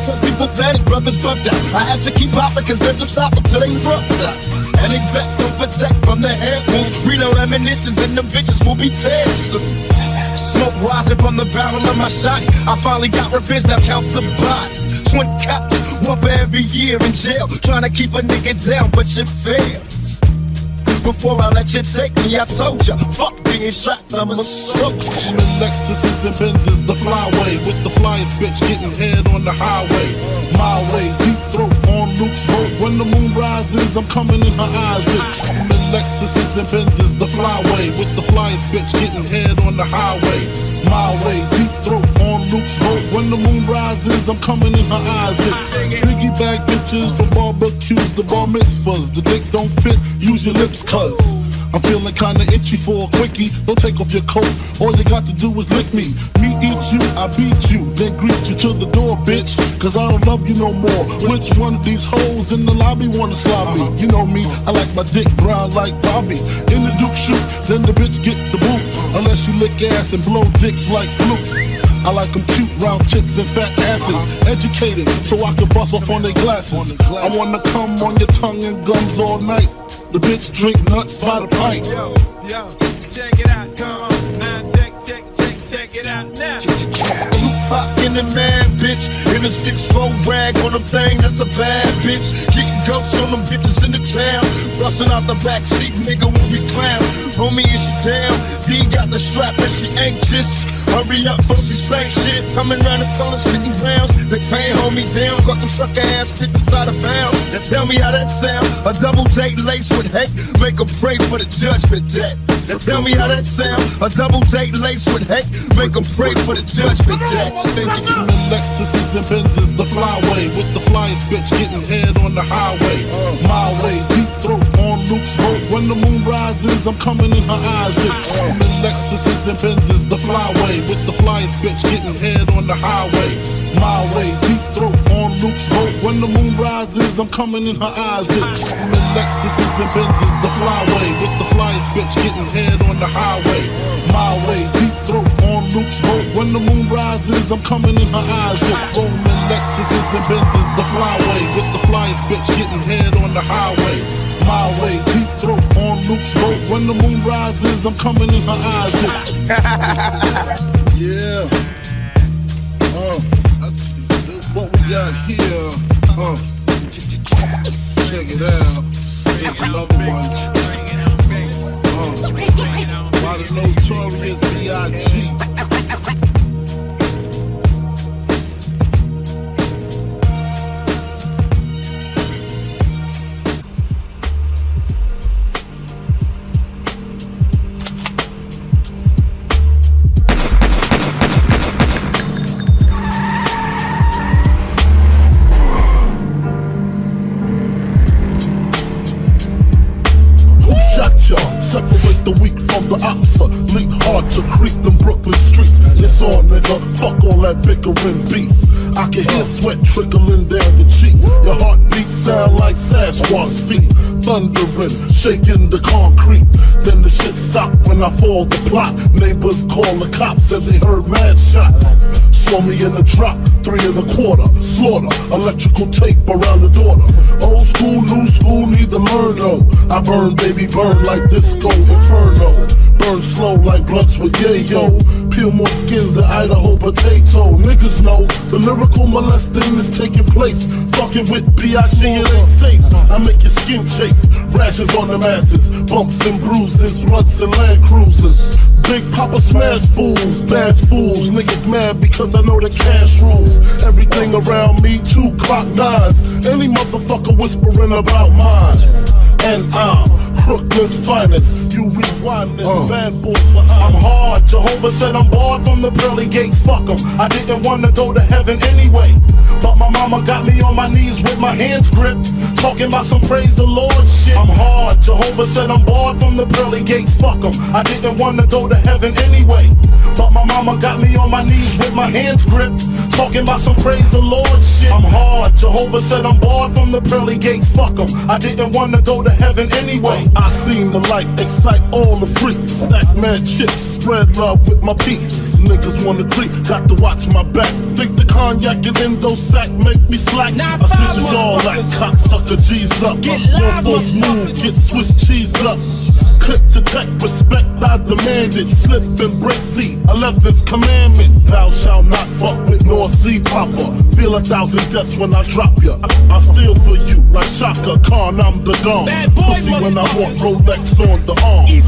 Some people panic, brothers bugged out. I had to keep hopping cause they're just stopping till they rubbed out. And they vets don't protect from their head wounds. Reload ammunitions and them bitches will be dead soon. Smoke rising from the barrel of my shot. I finally got revenge, now count the bodies. 20 cops, one for every year in jail. Trying to keep a nigga down, but you fails. Before I let you take me, I told ya, fuck being trapped, I'm a soldier. Lexuses and Benzes, the flyway, with the flyest bitch getting head on the highway. My way, deep throat on Luke's boat. When the moon rises, I'm coming in her eyes. It's Lexuses and Benzes, the flyway, with the flyest bitch getting head on the highway. My way, deep throat on Luke's boat. When the moon rises, I'm coming in her eyes. It's piggy bag bitches from barbecues to bar mitzvahs. The dick don't fit, use your lips. Cause I'm feeling kinda itchy for a quickie. Don't take off your coat, all you got to do is lick me. Me eat you, I beat you, then greet you to the door, bitch. Cause I don't love you no more. Which one of these hoes in the lobby wanna slide me? You know me, I like my dick brown like Bobby. In the Duke shoot, then the bitch get the boot. Unless you lick ass and blow dicks like flukes. I like them cute round tits and fat asses. Educated so I can bust off on their glasses. I wanna come on your tongue and gums all night. The bitch drink nuts by the pipe. Yo, yo, check it out, come on. Now check it out now. Tupac in the man, bitch. In a 6'4 rag on a bang, that's a bad bitch. Getting ghosts on them bitches in the town. Bustin' out the backseat, nigga, when we clown. Homie, is she down? Dean got the strap and she anxious. Hurry up, fussy spank shit. Coming round the corner, spitting rounds. They can't hold me down. Got them sucker ass bitches out of bounds. Now tell me how that sound. A double date laced with hate. Make 'em pray for the judgment debt. Now tell me how that sound. A double date laced with hate. Make 'em pray for the judgment debt. Stinking in the Lexuses and Benzes, the flyway. With the flyest bitch getting head on the highway. My way, deep throat on Luke's boat. When the moon rises, I'm coming in her eyes. It's in the Lexuses and Benzes, the flyway. With the flyest bitch getting head on the highway. My way, deep throat on Luke's boat. When the moon rises, I'm coming in her eyes. It's in the Lexuses and Benzes, the flyway. With the flyest bitch getting head on the highway. My way, deep throat on Luke's boat. When the moon rises, I'm coming in her eyes. It's in the Lexuses and Benzes, the flyway. With the flyest bitch getting head on the highway. My way, deep throat on Luke's boat. When the moon rises, I'm coming in her eyes. It's yeah, that's what we got here, check it out, here's another one, by the Notorious B.I.G. Bickering beef, I can hear sweat trickling down the cheek. Your heartbeat sound like Sasquatch feet, thundering, shaking the concrete. Then the shit stopped when I fall the plot. Neighbors call the cops and they heard mad shots. Saw me in the drop, 3 1/4, slaughter, electrical tape around the daughter. Old school, new school, need to learn though. I burn, baby, burn like disco inferno. Burn slow like blunts with yayo. Peel more skins than Idaho potato. Niggas know the lyrical molesting is taking place. Fucking with B.I.G. it ain't safe. I make your skin chafe. Rashes on the masses, bumps and bruises, blunts and Land Cruisers. Big Papa smash fools, badge fools. Niggas mad because I know the cash rules. Everything around me, 2 clock 9s. Any motherfucker whispering about mines. And I'm Brooklyn's finest. You rewind this bad boy behind. I'm hard. Jehovah said I'm barred from the pearly gates. Fuck 'em. I didn't want to go to heaven anyway. But my mama got me on my knees with my hands gripped, talking about some praise the Lord shit. I'm hard. Jehovah said I'm barred from the pearly gates. Fuck 'em. I didn't want to go to heaven anyway. But my mama got me on my knees with my hands gripped, talking about some praise the Lord shit. I'm hard. Jehovah said I'm barred from the pearly gates. Fuck 'em. I didn't want to go to heaven anyway. I seen the light excite all the freaks. Stack mad chips, spread love with my peeps. Niggas wanna creep, got to watch my back. Think the cognac and endo sack make me slack. I snitches all like cocksucker G's up. One false move, get Swiss cheese up. Clip to check, respect I demand it. Slip and break the 11th commandment. Thou shalt not fuck with nor see Papa. Feel 1,000 deaths when I drop ya. I feel for you like Shaka Khan, I'm the Don. Pussy when I want Rolex on the arm. You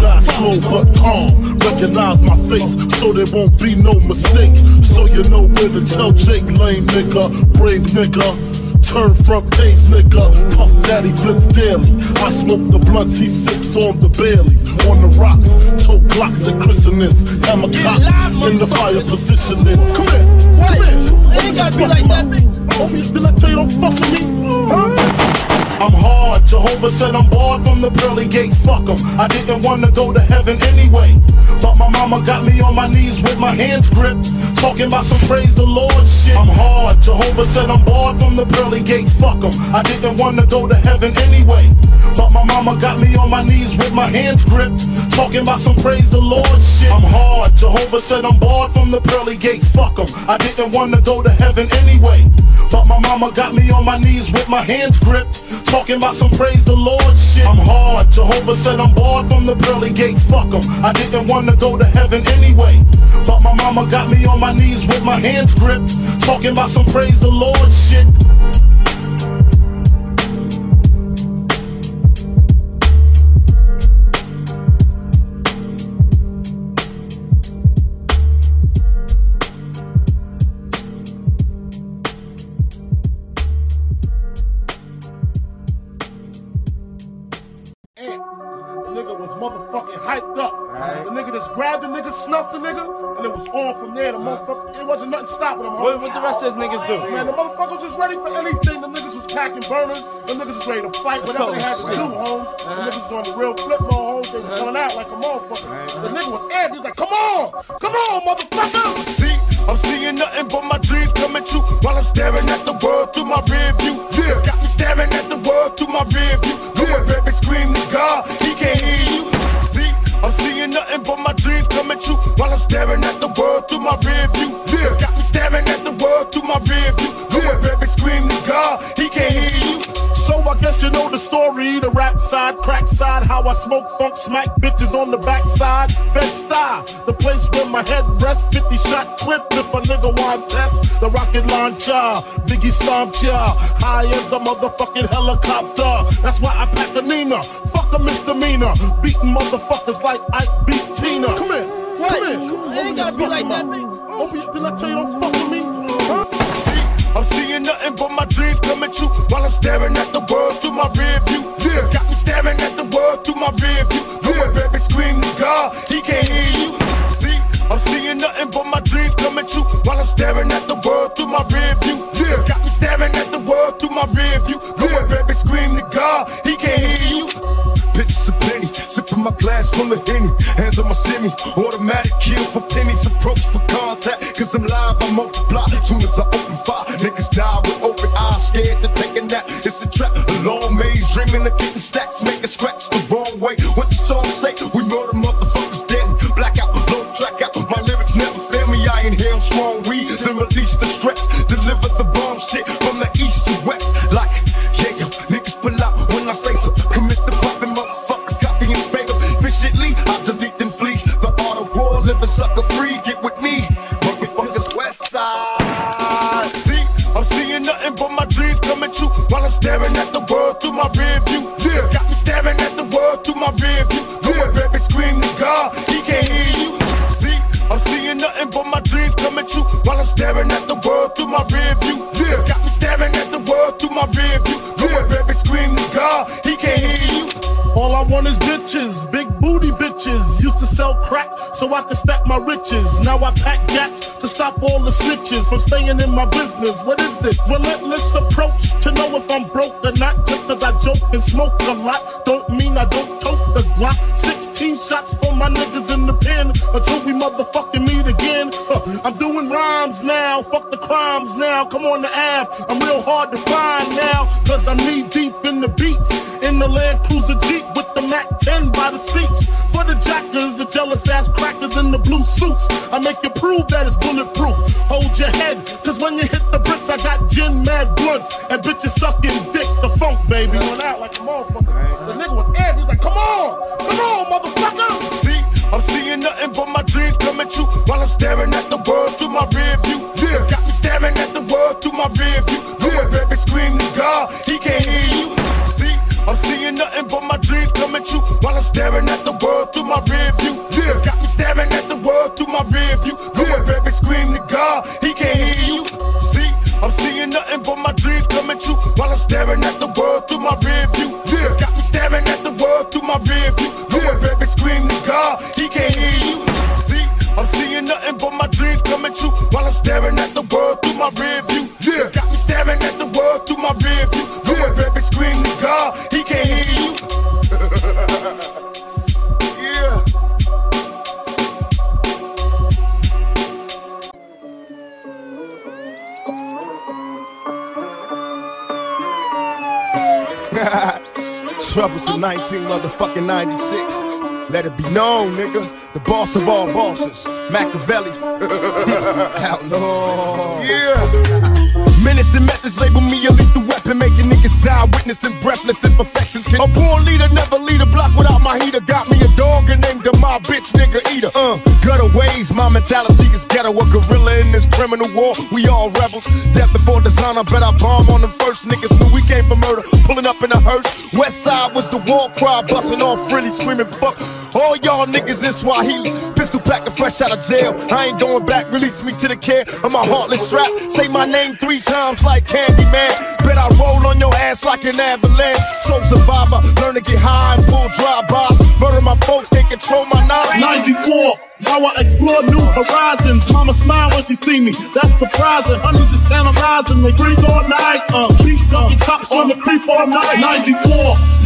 die slow but calm. Recognize my face so there won't be no mistake. So you know where to tell Jake Lane, nigga. Brave nigga. Turn front page, nigga. Puff Daddy flips daily. I smoke the blunts, he sips on the Baileys. On the rocks, tote blocks and christenings. I'm a cop in the fire positioning. Come here, come here. It ain't gotta be like that thing. Oh, you still like tell you don't fuck with me? Huh? I'm hard, Jehovah. Jehovah said I'm barred from the pearly gates, fuck them. I didn't want to go to heaven anyway, but my mama got me on my knees with my hands gripped, talking about some praise the Lord shit. I'm hard, Jehovah said I'm barred from the pearly gates, fuck them. I didn't want to go to heaven anyway, but my mama got me on my knees with my hands gripped, talking about some praise the Lord shit. I'm hard, Jehovah said I'm barred from the pearly gates, fuck them. I didn't want to go to heaven anyway, but my mama got me on my knees with my hands gripped, talking about some praise the Lord shit. I'm hard, Jehovah said I'm barred from the pearly gates, fuck them. I didn't want to go to heaven anyway, but my mama got me on my knees with my hands gripped, talking about some praise the Lord shit. What the rest of these niggas do? Man, the motherfuckers was ready for anything. The niggas was packing burners. The niggas was ready to fight whatever they had to do, Holmes. The niggas was on the real flip mode, Holmes. They was coming out like a motherfucker. The nigga was amped. He was like, come on! Come on, motherfucker! See, I'm seeing nothing but my dreams coming true while I'm staring at the world through my rear view. Yeah. Got me staring at the world through my rear view. Yeah. Baby scream to God, he can't hear you. See, I'm seeing nothing but my dreams coming true while I'm staring at the world through my rear view. Yeah. Got me staring at the world through my rear view. Going baby scream to God, he can't hear you. So I guess you know the story. The rap side, crack side, how I smoke funk, smack bitches on the backside. Bed-Stuy, the place where my head rests. 50 shot clip if a nigga want test. The rocket launcher, Biggie stomped ya, high as a motherfucking helicopter. That's why I pack a Nina, fuck a misdemeanor. Beating motherfuckers like Ike beat Tina. Come here, what? Come here. It ain't gotta be like that, nigga. Did I tell you don't fuck with me? Huh? See, I'm seeing nothing but my dreams coming true while I'm staring at the world through my rear view. Yeah. Got me staring at the world through my rear view. Yeah. Going baby scream to God, he can't hear you. See, I'm seeing nothing but my dreams coming true while I'm staring at the world through my rear view. Yeah. Got me staring at the world through my rear view. Going baby scream to God, he can't hear you. Bitches are plenty, sipping my glass full of Henny. Hands on my semi, automatic kill for pennies. Approach for contact, cause I'm live, I multiply. Soon as I open fire, niggas die with open eyes. Scared to take a nap, it's a trap. A long maze, dreaming of getting stacks. Making scratch the wrong way, what the song say? We murder motherfuckers dead. Blackout, low track out. My lyrics never fail me, I inhale strong weed. Then release the stress, deliver the bomb shit. From the east to west, like, yeah, yo, niggas pull out when I say so. Commence the popping motherfuckers, copying favor. Efficiently, I delete them, flee. The art of war, live a sucker free, get with me. Motherfuckers, west side. See, I'm seeing nothing but my dreams coming true while I'm staring at the world through my rear view. Yeah. Got me staring at the world through my rear view. Going baby scream to God, he can't hear you. See, I'm seeing nothing but my dreams coming true while I'm staring at the world through my rear view. Yeah. Got me staring at the world through my rear view. Going baby scream to God, he can't hear you. All I want is bitches, big booty bitches. Used to sell crack so I could stack my riches. Now I pack gats to stop all the snitches from staying in my business. What is this? Relentless approach to know if I'm broke or not. Just cause I joke and smoke a lot, don't mean I don't tote the Glock. 16 shots for my niggas in the pen until we motherfucking meet again. I'm doing rhymes now, fuck the crimes now. Come on the Ave, I'm real hard to find now. Cause I'm knee deep in the beats, in the Land Cruiser Jeep with the Mac 10 by the seats. For the jackers, the jealous ass crackers in the blue suits, I make you prove that it's bulletproof. Hold your head, cause when you hit the bricks, I got gin mad blunts and bitches sucking dick. The funk baby went out like a motherfucker. The nigga was amped, he was like, come on, come on motherfucker. See, I'm seeing nothing but my dreams coming true while I'm staring at the world through my rear view. Yeah. Got me staring at the world through my rear view. Going baby scream to God, he can't hear you. I'm seeing nothing but my dreams coming true while I'm staring at the world through my rear view. Yeah. Got me staring at the world through my rear view. Going baby scream to God, he can't hear you. See, I'm seeing nothing but my dreams coming true while I'm staring at the world through my rear view. Yeah. Got me staring at the world through my rear view. Going baby scream to God, he can't hear you. See, I'm seeing nothing but my dreams coming true while I'm staring at the world through my rear view. Yeah. Got me staring at the world through my rear view. Going baby scream to God, he can't hear you. Troublesome 19 motherfucking 96. Let it be known, nigga, the boss of all bosses, Machiavelli. Outlaw. Yeah. Menacing methods label me a lethal weapon, making niggas die, witnessing breathless imperfections. A born leader never lead a block without my heater. Got me a dog and named her my bitch nigga eater. Gutter ways, my mentality is ghetto. A gorilla in this criminal war, we all rebels. Death before dishonor, bet I bomb on them first. Niggas knew we came for murder, pulling up in a hearse. West side was the war cry, busting off frilly, screaming fuck all y'all niggas in Swahili. Pistol packing fresh out of jail, I ain't going back. Release me to the care of my heartless strap. Say my name 3 times like Candy Man. Bet I roll on your ass like an avalanche. Soul survivor, learn to get high and pull dry bars. Murder my folks, can't control my knowledge. 94, now I explore new horizons. Mama smile when she see me, that's surprising. Hundreds is tantalizing, they drink all night. Beat dunking cops on the creep all night. 94,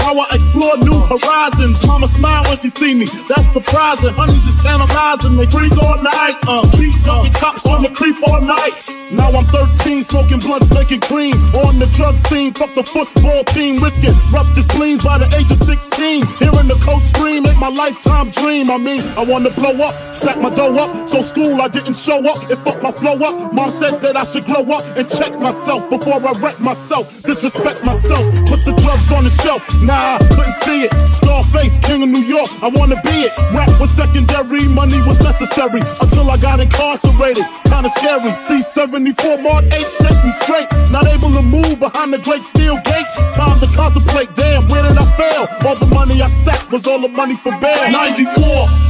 now I explore new horizons. Mama smile when she see me, that's surprising. Hundreds is tantalizing, they drink all night. Beat dunking cops on the creep all night. Now I'm 13, smoking blunts, making green. On the drug scene, fuck the football team. Risking ruptured spleens by the age of 16. Hearing the coach scream ain't my lifetime dream. I mean, I wanna blow up, stack my dough up. So school, I didn't show up, it fucked my flow up. Mom said that I should grow up and check myself before I wreck myself, disrespect myself. Put the drugs on the shelf, nah, couldn't see it. Scarface, king of New York, I wanna be it. Rap was secondary, money was necessary. Until I got incarcerated, kinda scary. C7 74 Mark 8 set me straight. Not able to move behind the great steel gate. Time to contemplate, damn, where did I fail? All the money I stacked was all the money for bail. 94,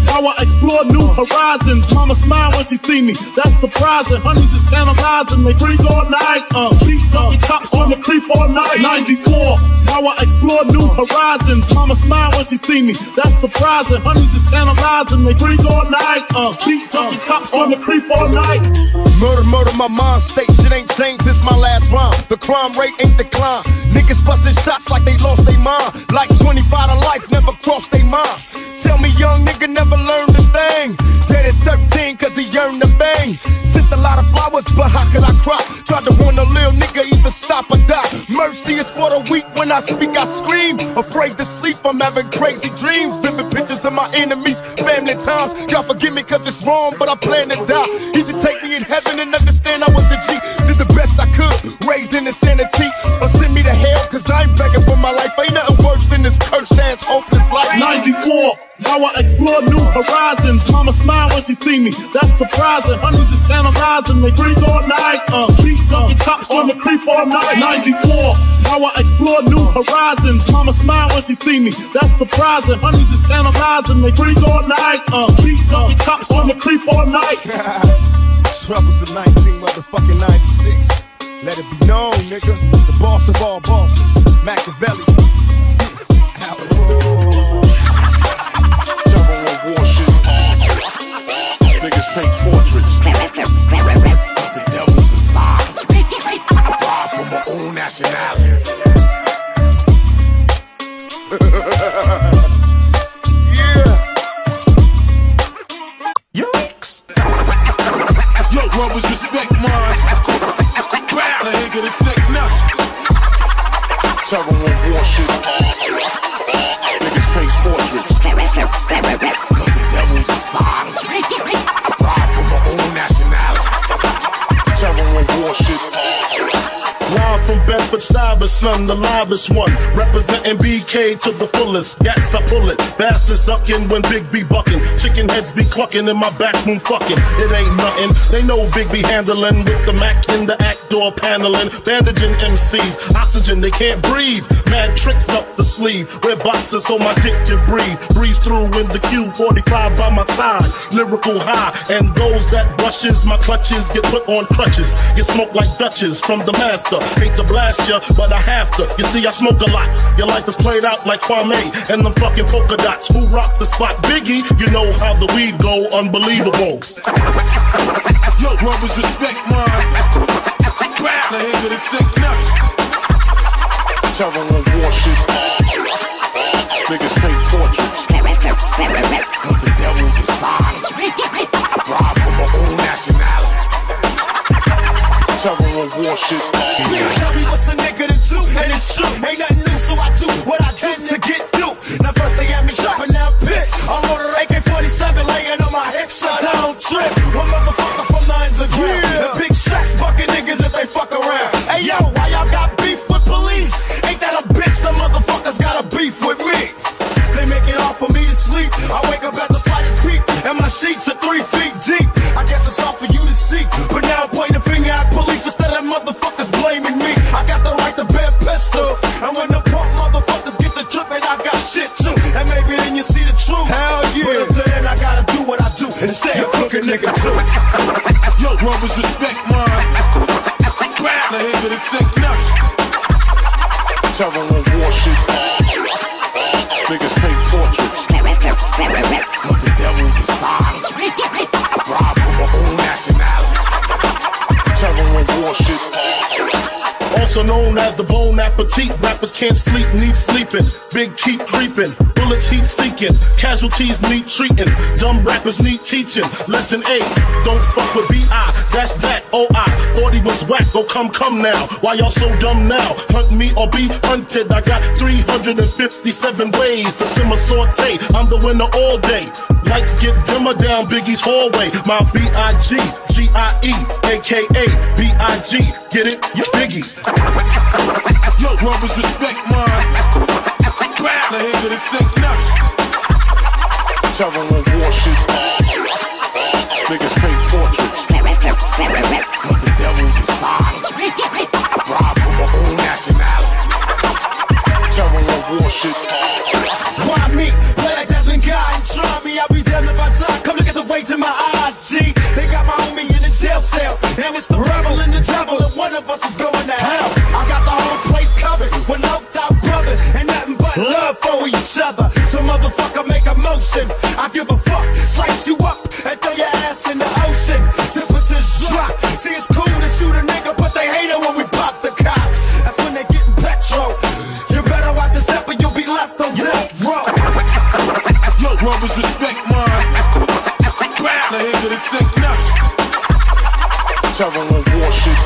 now I explore new horizons. Mama smile when she see me, that's surprising. Honeys is tantalizing, they drink all night. Beat up the cops on the creep all night. 94, now I explore new horizons. Mama smile when she see me, that's surprising. Honeys is tantalizing, they drink all night. Beat up the cops on the creep all night. Murder, murder, my mind state, shit ain't changed since my last rhyme. The crime rate ain't declined. Niggas busting shots like they lost their mind. Like 25 to life never crossed their mind. Tell me young nigga never learned a thing. Dead at 13 cause he yearned to bang. Sent a lot of flowers but how could I cry? Tried to warn a little nigga either stop or die. Mercy is for the weak, when I speak I scream. Afraid to sleep, I'm having crazy dreams. Vivid pictures of my enemies, family times. Y'all forgive me cause it's wrong but I plan to die. Either take me in heaven and understand I was a G. Did the best I could, raised in insanity. Or send me to hell cause I ain't begging for my life. Ain't nothing worse than this cursed ass hopeless life. 94, now I explore new horizons. Mama smile when she see me, that's surprising. Honeys is tantalizing, they drink all night. Beat dunking cops on the creep all night. 94, now I explore new horizons. Mama smile when she see me, that's surprising. Honeys is tantalizing, they drink all night. Beat dunking cops on the creep all night. Troubles in 19 motherfucking 96. Let it be known, nigga, the boss of all bosses, Machiavelli. Double war shit. Niggas paint portraits. But the devil's aside. I ride from my own nationality. Yeah. Yikes. Yo, brothers, respect mine. Bow, they ain't gonna take nothing. Terror on war shit. Niggas paint portraits. Cause the devil's inside us. I ride for my own nationality. Terror on war shit. Live from Bedford Stuyvesant, the livest one. Representing BK to the fullest. Gats I pull it. Bastards ducking when Big B bucking. Chicken heads be clucking in my back room fucking. It ain't nothing. They know Big be handling with the Mac in the act door paneling. Bandaging MCs. Oxygen, they can't breathe. Mad tricks up the sleeve. Red boxes so my dick can breathe. Breeze through in the Q45 by my side. Lyrical high. And those that brushes, my clutches get put on crutches. Get smoked like Dutchess from the master. Hate to blast ya, but I have to. You see, I smoke a lot. Your life is played out like Kwame and them fucking polka dots. Who rock the spot? Biggie, you know how the weed go, unbelievable. Yo, brothers, respect mine. Bow, they ain't gonna take nothing. Terror on war shit. Niggas paint portraits. Cause the devil's inside. I drive for my own nationality. Terror on war shit. Tell me what's a nigga to do, and it's true. Ain't nothing new, so I do nigga too. Yo, brothers, respect mine. Now here to the tech nuts. Terror on war shit. Niggas paint portraits. But the devil's inside. Rob from my own nationality. Terror on war shit. Also known as the bone appetite, rappers can't sleep, need sleeping. Big keep creeping, bullets heat seeking, casualties need treating, dumb rappers need teaching. Lesson 8, don't fuck with B.I., that's that, oh I thought he was whack, oh come now, why y'all so dumb now? Hunt me or be hunted, I got 357 ways to simmer saute, I'm the winner all day. Lights get dimmer down Biggie's hallway, my B.I.G., G.I.E., a.k.a. B.I.G., get it? Biggie. Yo, brothers, respect mine. Now here to the tech nuts. Terror on war shit. Niggas paint portraits. But the devil's inside. Rob from my own nationality. Terror on war shit. Why me? Play like Jasmine Guy and try me. I'll be damned if I die. Come look at the weight in my eyes, G. They got my homie in the jail cell. Now it's the rebel and the devil. The one of us is going. So motherfucker make a motion, I give a fuck, slice you up and throw your ass in the ocean. This was just drop, see it's cool to shoot a nigga, but they hate it when we pop the cops. That's when they getting petrol, you better watch the step or you'll be left on death row. Yo, brothers, respect mine. Now here to the tech nuts. Terror on war shit.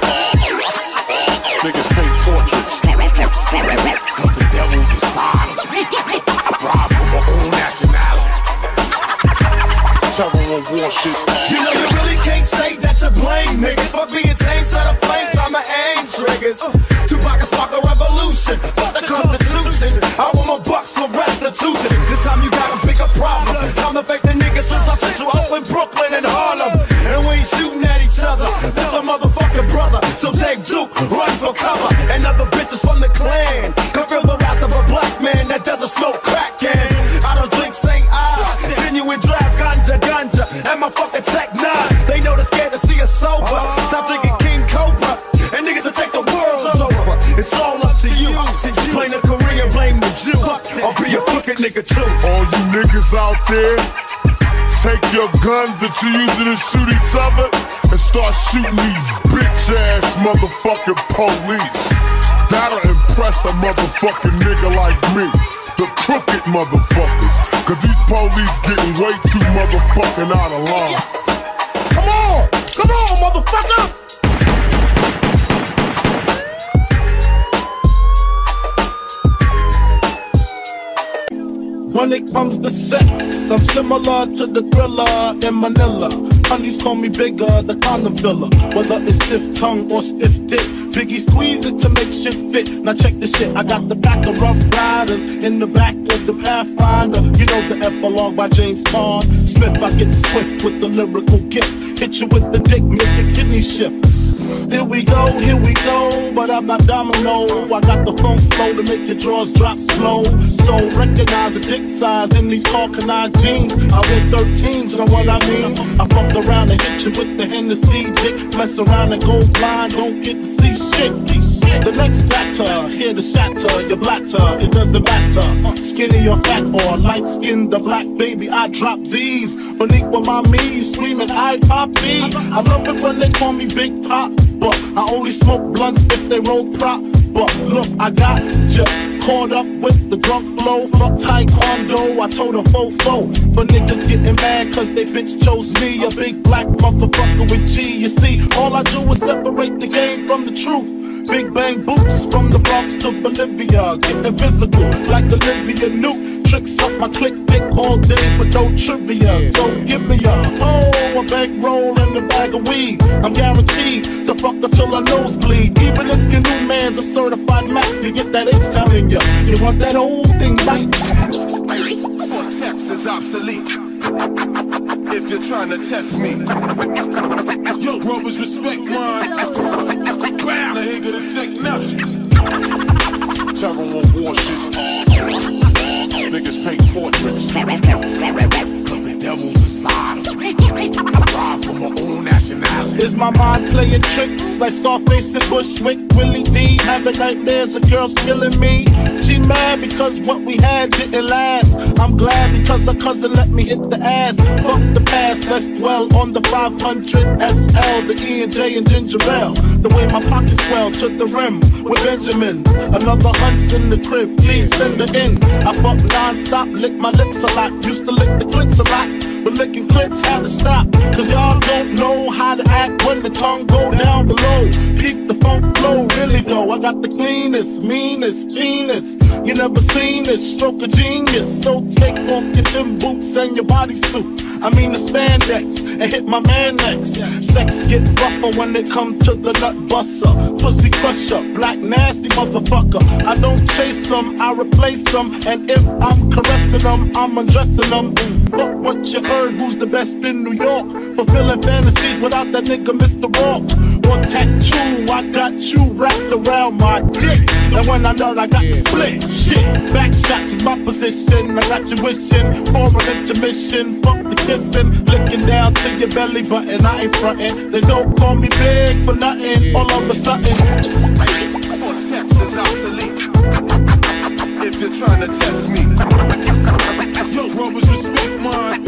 Niggas paint portraits. But the devil's inside. You know you really can't say that you blame niggas for being tame, set of flames, I'ma aim triggers. Tupac and spark a revolution, fuck the Constitution. I want my bucks for restitution. This time you gotta pick a problem. Time to fake the niggas since I sent you off in Brooklyn and Harlem. And we ain't shooting at each other, that's a motherfucking brother. So take Duke, run for cover. And other bitches from the clan can feel the wrath of a black man that doesn't smoke crack. And I don't drink St. Ives, genuine draft ganja. And my fucking tech nine, they know they're scared to see us sober. Stop thinking King Cobra, and niggas will take the world over. It's all up to you. Blame the Korean, blame the Jew. I'll be a crooked nigga too. All you niggas out there, take your guns that you're using to shoot each other and start shooting these bitch ass motherfucking police. That'll impress a motherfucking nigga like me. The crooked motherfuckers, cause these police getting way too motherfucking out of line. Come on! Come on, motherfucker! When it comes to sex, I'm similar to the Thriller in Manila. Honeys call me Bigger, the condom filler. Whether it's stiff tongue or stiff dick, Biggie squeeze it to make shit fit. Now check this shit, I got the back of Rough Riders in the back of the Pathfinder. You know the epilogue by James Bond. Smith, I get swift with the lyrical gift. Hit you with the dick, make the kidney shift. Here we go, but I'm not domino. I got the funk flow to make your drawers drop slow. So recognize the dick size in these Hawkeye jeans. I wear 13s, you know what I mean? I fucked around and hit you with the Hennessy dick. Mess around and go blind, don't get to see shit. The next batter, here to shatter your blatter, it doesn't matter. Skinny or fat or light-skinned or black, baby, I drop these. Beneath with my me, screaming, I pop these. I love it when they call me Big Pop, but I only smoke blunts if they roll prop. But look, I got ya caught up with the drunk flow. Fuck Taekwondo, I told a fofo. But niggas getting mad cause they bitch chose me, a big black motherfucker with G. You see, all I do is separate the game from the truth. Big bang boots from the Bronx to Bolivia, getting physical like Olivia Newton. Tricks up my click dick all day but no trivia. So give me a bankroll and a bag of weed. I'm guaranteed to fuck up till I nosebleed. Even if your new man's a certified Mac, you get that H down in ya. You want that old thing right? Cortex is obsolete. If you're trying to test me, yo, brothers, respect mine. Now here to the tech nuts. Terror on war shit. Niggas paint portraits. But the devil's inside of me. I ride for my own nationality. Is my mind playing tricks like Scarface and Bushwick? Willie D having nightmares of girls killing me. She mad because what we had didn't last. I'm glad because her cousin let me hit the ass. Fuck the past, let's dwell on the 500 SL, the E and J and ginger ale. The way my pockets swell to the rim with Benjamins. Another hunt's in the crib, please send her in. I fuck non-stop, lick my lips a lot. Used to lick the clits a lot, but licking clits had to stop. Cause y'all don't know how to act when the tongue go down below. Peep the funk flow, really though. I got the cleanest, meanest, keenest. You never seen this, stroke of genius. So take off your gym boots and your bodysuit. I mean the spandex and hit my man next. Sex get rougher when it come to the nut buster. Pussy crusher, black nasty motherfucker. I don't chase them, I replace them. And if I'm caressing them, I'm undressing them. Fuck what you heard, who's the best in New York? Fulfilling fantasies without that nigga Mr. Rock. One tattoo, I got you wrapped around my dick. And when I know I got the split, shit. Back shots is my position. I got you wishing for an intermission. Fuck the kissing, licking down to your belly button. I ain't frontin'. They don't call me big for nothing. All of a sudden, sex is obsolete. If you're trying to test me, yo, brothers, respect mine.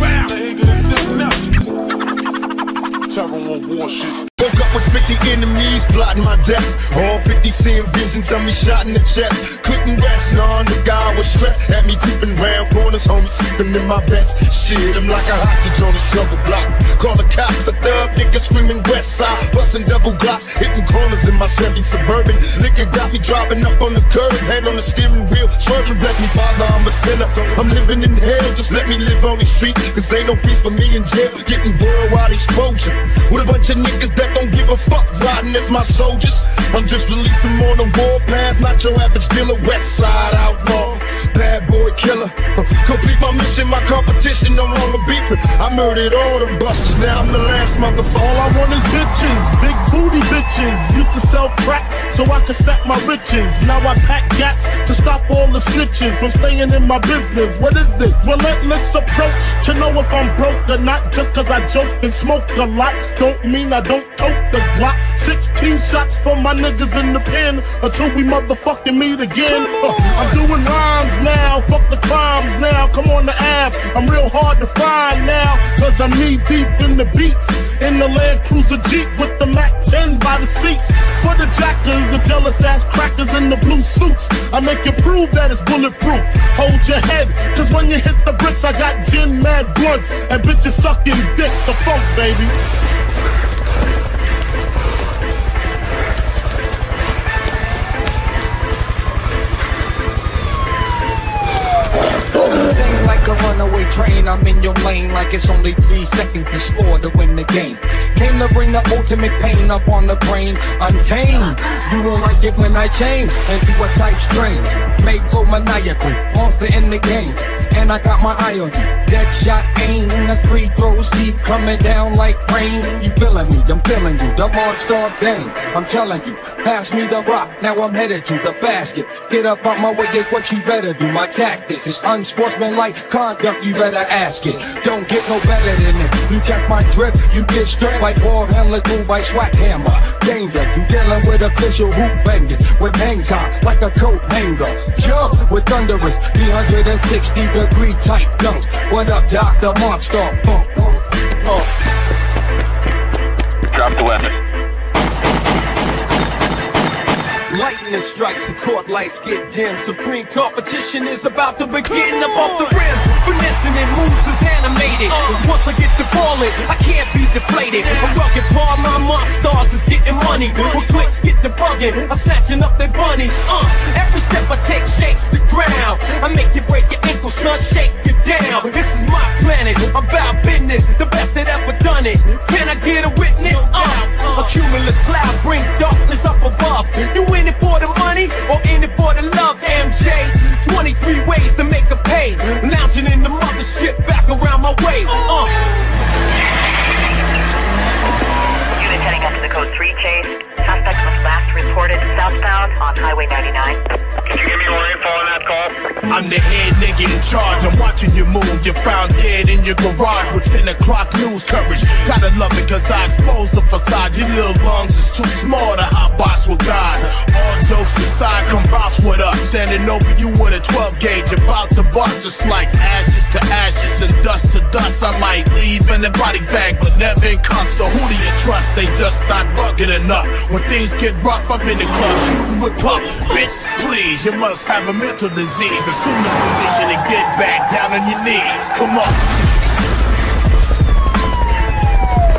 Wow, the nigga done took nothing. Terror on war shit. Woke up with 50 enemies plotting my death. All 50 seeing visions of me shot in the chest. Couldn't rest, nah, the guy was stressed. Had me creeping round corners, homie sleeping in my vest. Shit, I'm like a hostage on a struggle block. Call the cops, a thug nigga screaming west side. Busting double glocks, hitting corners in my Chevy Suburban. Liquor got me driving up on the curb, hand on the steering wheel, swerving. Bless me, Father, I'm a sinner. I'm living in hell, just let me live on the street. Cause ain't no peace for me in jail, getting worldwide exposure. With a bunch of niggas that don't give a fuck riding as my soldiers. I'm just releasing on the warpath, not your average dealer. West side outlaw, bad boy killer. Complete my mission, my competition no longer beefing. I murdered all them busters, now I'm the last motherfucker. All I want is bitches, big booty bitches. Used to sell crack so I could stack my riches. Now I pack gaps to stop all the snitches from staying in my business. What is this? Relentless approach to know if I'm broke or not. Just cause I joke and smoke a lot don't mean I don't tote the Glock. 16 shots for my niggas in the pen until we motherfucking meet again. I'm doing rhymes now, fuck the crimes now. Come on the app, I'm real hard to find now. Cause I'm knee deep in the beats, in the Land Cruiser Jeep with the Mac 10 by the seats. For the jackers, the jealous ass crackers in the blue suits, I make you prove that it's bulletproof. Hold your head, cause when you hit the bricks I got gin mad blunts and bitches sucking dick. The funk, baby. Same like a runaway train, I'm in your lane like it's only 3 seconds to score to win the game. Came to bring the ultimate pain up on the brain, untamed. You won't like it when I change into a type strain. Make low maniacal, monster in the game. And I got my eye on you, dead shot aim. That's 3 throws deep, coming down like rain. You feeling me, I'm feeling you, the monster bang. I'm telling you, pass me the rock, now I'm headed to the basket. Get up on my way, get what you better do. My tactics is unsportsmanlike conduct, you better ask it. Don't get no better than it. You catch my drip, you get stripped like ball handler, cool by swat hammer. Danger, you dealing with official hoop banging. With hang time, like a coat hanger. Jump with thunderous, 360-degree tight dunks. What up, Doc? The monster bump. Drop the weapon. Lightning strikes, the court lights get dim. Supreme competition is about to begin. Up off the rim, finessing and moves is animated. Once I get the ball in, I can't be deflated. I'm rocking par, my monsters is getting money. With clicks get the bugging, I'm snatching up their bunnies. Every step I take shakes the ground. I make you break your ankle, son, shake you down. This is my planet, I'm about business. It's the best that ever done it. Can I get a witness? A cumulus cloud bring darkness up above. You in it for the money or in it for the love, MJ? 23 ways to make a pay. Lounging in the mothership back around my way. Unit heading up to the code 3 chase. Suspect was last reported southbound on Highway 99. Can you give me more info on that call? I'm the head nigga in charge, I'm watching you move. You're found dead in your garage with 10 o'clock news coverage. Gotta love it cause I exposed the facade. Your little lungs is too small to hot box with God. All jokes aside, come box with us. Standing over you with a 12 gauge about to bust. It's like ashes to ashes and dust to dust. I might leave in the body bag but never in cuffs. So who do you trust? They just not bugging enough. When things get rough, I'm in the club shooting with pup. Bitch, please, you must have a mental disease. Assume the position and get back down on your knees. Come on.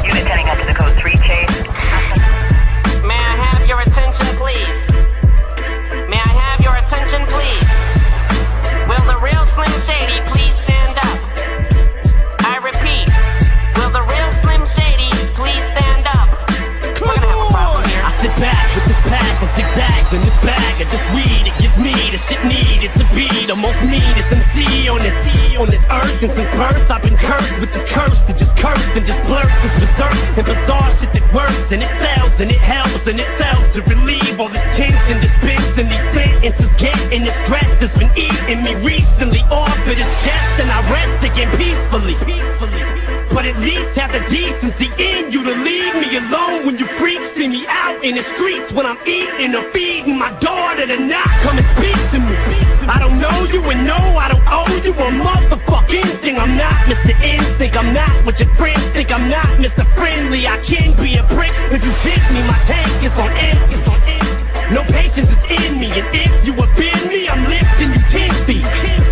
Unit heading up to the code 3 chase. May I have your attention, please? May I have your attention, please? Will the real Slim Shady please stand up? I repeat, will the real Slim Shady please stand up? We're gonna have a problem here. I sit back with this pack of zigzags and this bag of this weed. It gives me the shit needed to be the most needed MC on this earth. And since birth I've been cursed with this curse to just curse and just blurt this berserk and bizarre shit that works. And it sells and it helps and it sells to relieve all this tension, this bitch and these sentences get in this stress that's been eating me recently off of this chest. And I rest again peacefully. But at least have the decency in you to leave me alone when you freaks see me out in the streets when I'm eating or feeding my daughter to not come and speak to me. I don't know you and no, I don't owe you a motherfucking thing. I'm not Mr. Instinct, I'm not what your friends think. I'm not Mr. Friendly, I can be a prick. If you diss me, my tank is on empty. No patience is in me, and if you offend me, I'm lifting you 10 feet.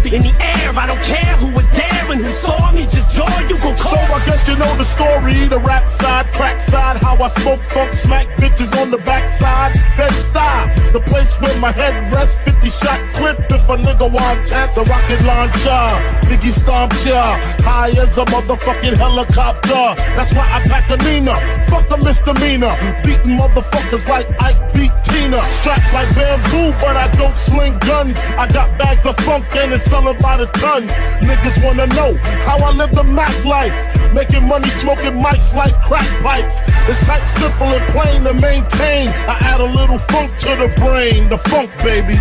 In the air, I don't care who was there and who saw me, just joy you go call. So I guess you know the story, the rap side, crack side, how I smoke funk, smack bitches on the backside. Bed-Stuy, the place where my head rests, 50 shot clip if a nigga want tats, a rocket launcher, Biggie stomp ya, high as a motherfucking helicopter. That's why I pack a Nina, fuck a misdemeanor, beating motherfuckers like Ike beat Tina. Strapped like bamboo, but I don't sling guns, I got bags of funk and it's by the tons. Niggas wanna know how I live the Mac life, making money smoking mics like crack pipes. It's type simple and plain to maintain. I add a little funk to the brain, the funk baby.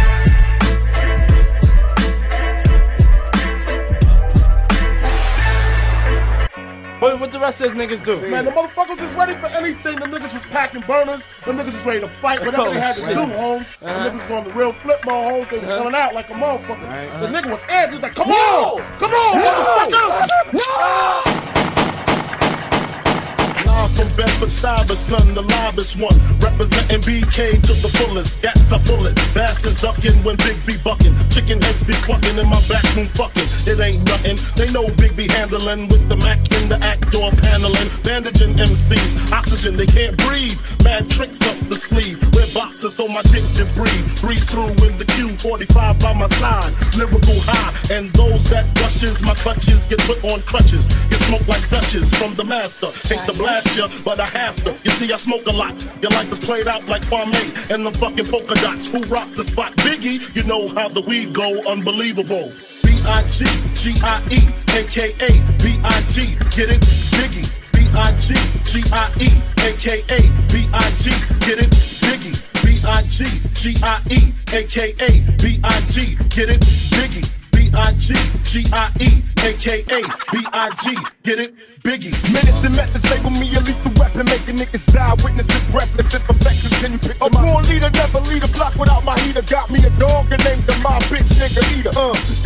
What the rest of these niggas do? Man, the motherfuckers is ready for anything. The niggas was packing burners. The niggas was ready to fight whatever they had to do, Holmes. The niggas was on the real flip mode, Holmes. They was coming out like a motherfucker. The nigga was amped. He was like, come on! Come on, motherfucker! From Bedford Stuyvesant, son, the livest one. Representing BK to the fullest. Gats I pull it. Bastards ducking when Big B bucking. Chicken heads be clucking in my back room fucking. It ain't nothing. They know Big B handling with the Mac in the act door paneling. Bandaging MCs. Oxygen, they can't breathe. Mad tricks up the sleeve. Red boxes so my dick can breathe. Breathe through in the Q45 by my side. Lyrical high. And those that rushes, my clutches get put on crutches. Get smoked like Dutchess from the master. Take the blast. But I have to, you see I smoke a lot. Your life is played out like Kwame and the fucking polka dots. Who rock the spot? Biggie, you know how the weed go. Unbelievable. B.I.G., G.I.E., a.k.a. B.I.G., get it? Biggie. B.I.G., G.I.E., a.k.a. B.I.G., get it? Biggie. B.I.G., G.I.E., a.k.a. B.I.G., get it? Biggie. B.I.G., G.I.E., a.k.a. B.I.G., get it? Biggie. Minutes and methods label me a lethal weapon, making niggas die, witnessing breathless imperfections. Can you picture a born leader, never lead a block without my heater. Got me a dog and named him my bitch nigga leader.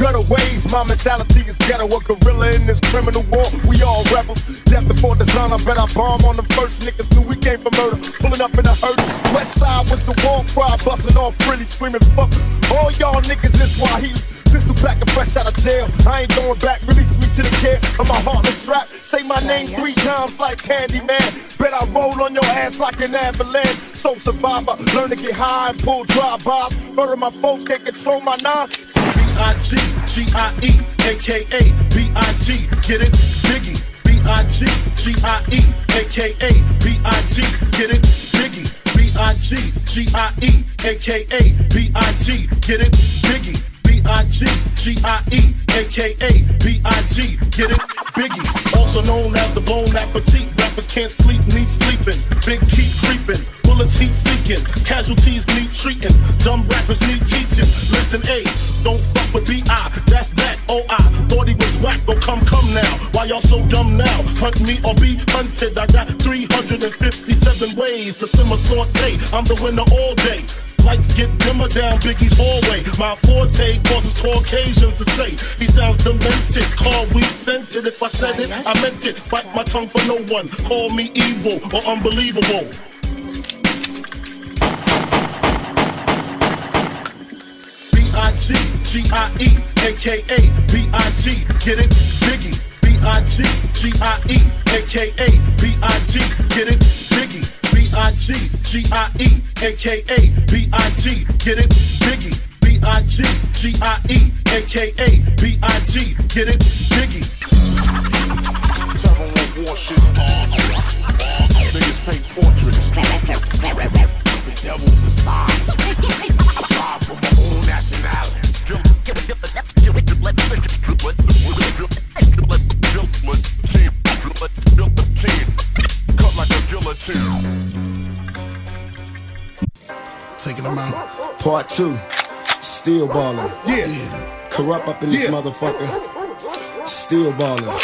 Gutter ways, my mentality is ghetto. A gorilla in this criminal war, we all rebels. Death before design, I bet I bomb on the first. Niggas knew we came for murder, pulling up in a hurdle. West side was the war cry, busting off frilly, screaming fuck. All y'all niggas in Swahili. Pistol back and fresh out of jail. I ain't going back, release me to the care of my heartless strap. Say my name 3 times like Candyman. Bet I roll on your ass like an avalanche. So survivor, learn to get high and pull dry bars. Murder my folks, can't control my nine. B.I.G., G.I.E., a.k.a. B.I.G., get it? Biggie. B.I.G., G.I.E., a.k.a. B.I.G., get it? Biggie. B.I.G., G.I.E., a.k.a. B.I.G., get it? Biggie. B.I.G., G.I.E., a.k.a. B.I.G., get it? Biggie, also known as the Bon Appetit. Rappers can't sleep, need sleeping. Big keep creeping. bullets heat seeking, casualties need treating, dumb rappers need teaching. Listen, A, don't fuck with B.I., that's that, oh, I thought he was whack, but come now, why y'all so dumb now? Hunt me or be hunted, I got 357 ways to simmer saute, I'm the winner all day. Lights get dimmer down Biggie's hallway. My forte causes Caucasians to say he sounds demented. Call weed scented. If I said it, I meant it. Bite my tongue for no one. Call me evil or unbelievable. B.I.G., G.I.E., a.k.a. B.I.G., get it? Biggie. B.I.G., G.I.E., a.k.a. B.I.G., get it? Biggie. B.I.G., G.I.E., a.k.a. B.I.G., get it? Biggie. B.I.G., G.I.E., a.k.a. B.I.G., get it? Biggie. Tell them what war shit. Niggas paint portraits. The devil's aside. I'm from my own nationality. Cut like a guillotine. Taking them out. Part 2. Still ballin'. Yeah. Corrupt up in this motherfucker. Still ballin'.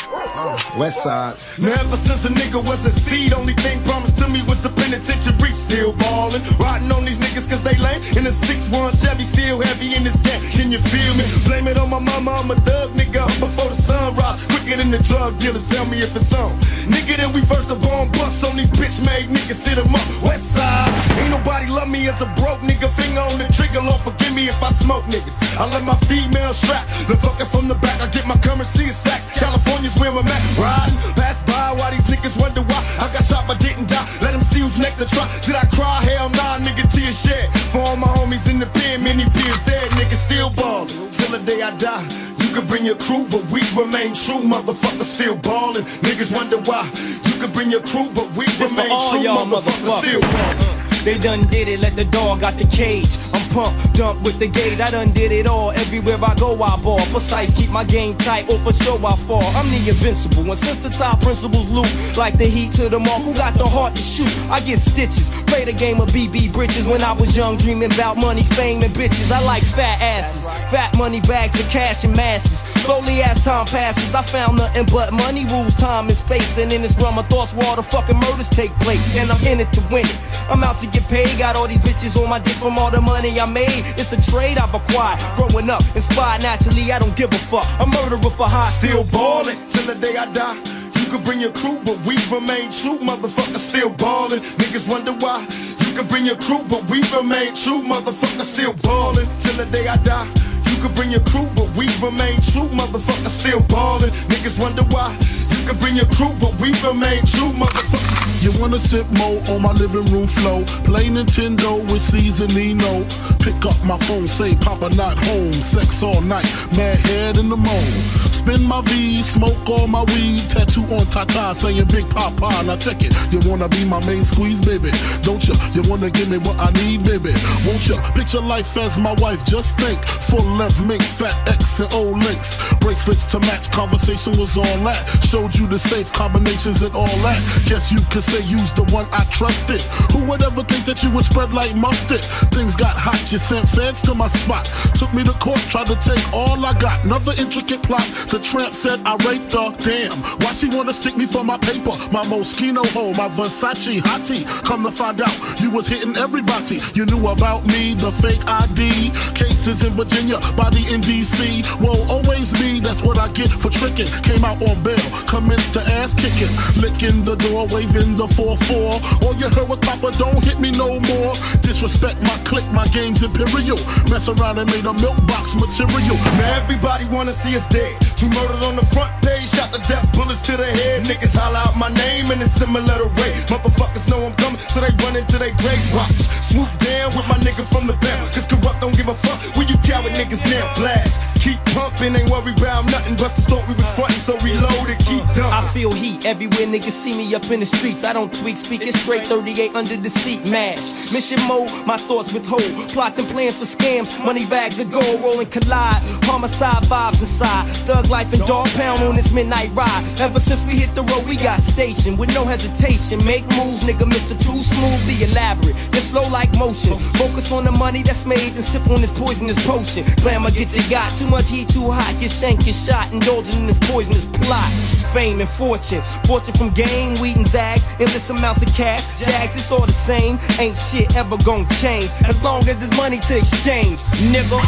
West side. Now ever since a nigga was a seed, only thing promised to me was the penitentiary. Still ballin'. Riding on these niggas cause they lame. In a 6-1 Chevy, still heavy in this gang. Can you feel me? Blame it on my mama, I'm a thug nigga. Before the sunrise, quicker than the drug dealers. Tell me if it's on. Nigga, then we first up on bust on these bitch made niggas. Sit them up. West side. Ain't nobody love me as a broke nigga. Finger on the trigger, Lord forgive me if I smoke niggas. I let my female strap, the fucker from the back. I get my currency in stacks. California's where I'm at. Riding, pass by, why these niggas wonder why I got shot but didn't die. Let them see who's next to try. Did I cry? Hell nah, nigga, tears shed. For all my homies in the pen, many peers dead. Nigga still ballin' till the day I die. You can bring your crew, but we remain true. Motherfucker still ballin'. Niggas wonder why. You can bring your crew, but we remain true. Motherfucker still ballin'. They done did it, let the dog out the cage. I'm pumped, dumped with the gauge. I done did it all, everywhere I go I ball. Precise, keep my game tight, or for sure I fall. I'm the invincible, and since the top principles loot, like the heat to the mark, who got the heart to shoot? I get stitches, play the game of BB bridges. When I was young, dreaming about money, fame, and bitches. I like fat asses, fat money bags and cash and masses. Slowly as time passes, I found nothing but money rules, time and space. And in this realm of thoughts where all the fucking murders take place. And I'm in it to win it, I'm out to get paid. Got all these bitches on my dick from all the money I made. It's a trade I've acquired. Growing up, inspired naturally, I don't give a fuck. A murderer for high. Still ballin' till the day I die. You can bring your crew, but we remain true. Motherfucker still ballin'. Niggas wonder why. You can bring your crew, but we remain true. Motherfucker still ballin' till the day I die. You can bring your crew, but we remain true. Motherfucker still ballin'. Niggas wonder why. You can bring your crew, but we remain true. Motherfucker. You wanna sip more on my living room flow? Play Nintendo with seasonino. Pick up my phone, say Papa not home. Sex all night, mad head in the moan. Spin my V, smoke all my weed. Tattoo on Tata, saying Big Papa. Now check it, you wanna be my main squeeze, baby? Don't ya? You wanna give me what I need, baby? Won't ya? Picture life as my wife, just think. Full left mix, fat X and old links. Bracelets to match, conversation was all that. Showed you the safe combinations and all that. Guess you could say you's the one I trusted. Who would ever think that you would spread like mustard? Things got hot, you sent feds to my spot. Took me to court, tried to take all I got. Another intricate plot, the tramp said I raped her. Damn, why she wanna stick me for my paper? My Moschino hole, my Versace hot tea. Come to find out, you was hitting everybody. You knew about me, the fake ID. Cases in Virginia, body in D.C. Well, always me, that's what I get for tricking. Came out on bail, commenced to ass kicking. Licking the door, waving the 4-4. All you heard was Papa, don't hit me no more. Disrespect my clique, my game's imperial. Mess around and made a milk box material. Now everybody wanna see us dead. Two murdered on the front page, shot the death bullets to the head. Niggas holler out my name and it's similar to rape. Motherfuckers know I'm coming, so they run into their graves. Watch, swoop down with my nigga from the bell. Cause corrupt don't give a fuck, where you coward niggas now? Blast, keep pumping, ain't worry about nothing. Bust the thought we was frontin', so reloaded, keep dumping. I feel heat everywhere, niggas see me up in the streets. I don't tweak, speak it straight, 38 under the seat, mash. Mission mode, my thoughts withhold. Plots and plans for scams, money bags of gold. Rolling collide, homicide vibes inside. Thug life and dog pound on this midnight ride. Ever since we hit the road, we got stationed with no hesitation. Make moves, nigga, Mr. Too Smoothly Elaborate. It's slow like motion. Focus on the money that's made and sip on this poisonous potion. Glamour get you got. Too much heat, too hot. Get shanked, get shot. Indulging in this poisonous plot. Fame and fortune. Fortune from game, weed and zags. Endless amounts of cash. Jags, it's all the same. Ain't shit ever gonna change as long as there's money to exchange, nigga.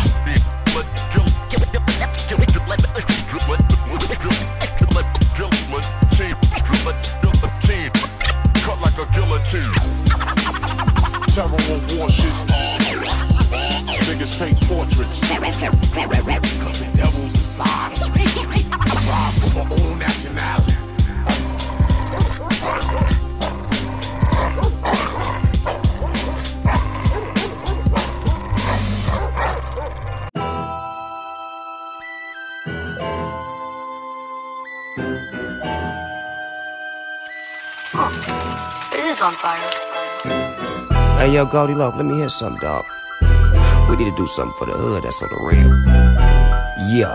Cut like a guillotine. Terrible war shit. Niggas paint portraits. Cause the devil's inside. Drive from our own nationality. It is on fire. Hey, yo, Goldie Loke, let me hear something, dog. We need to do something for the hood that's on the real. Yo,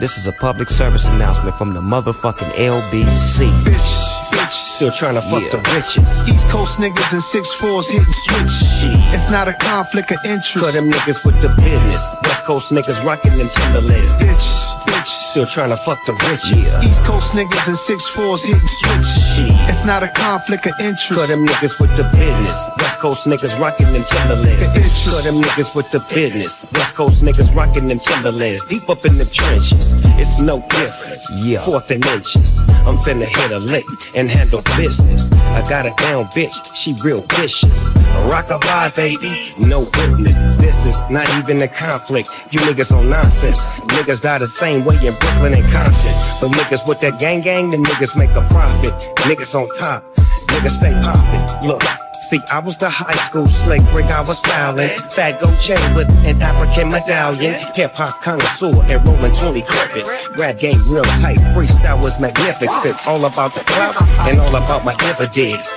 this is a public service announcement from the motherfucking LBC. Bitches. Still trying to fuck the riches. East Coast niggas in 6'4s hitting switches. It's not a conflict of interest. Cut them niggas with the business. West Coast niggas rocking them Timberlands. Bitches. Still trying to fuck the riches. East Coast niggas in 6'4s hitting switches. It's not a conflict of interest. Cut them niggas with the business. West Coast niggas rocking them Timberlands. Cut them niggas with the business. West Coast niggas rocking them Timberlands. Deep up in the trenches. It's no difference. Fourth and inches. I'm finna hit a lick and handle business. I got a down bitch. She real vicious. Rockabye, baby. No witness. This is not even a conflict. You niggas on nonsense. Niggas die the same way in Brooklyn and Compton. But niggas with that gang gang, the niggas make a profit. Niggas on top. Niggas stay poppin'. Look. See, I was the high school slick rig, I was styling. Fat gold chain with an African medallion. Hip-hop connoisseur and rolling 20 carpet. Rap game real tight, freestyle was magnificent. All about the clout and all about my dividends.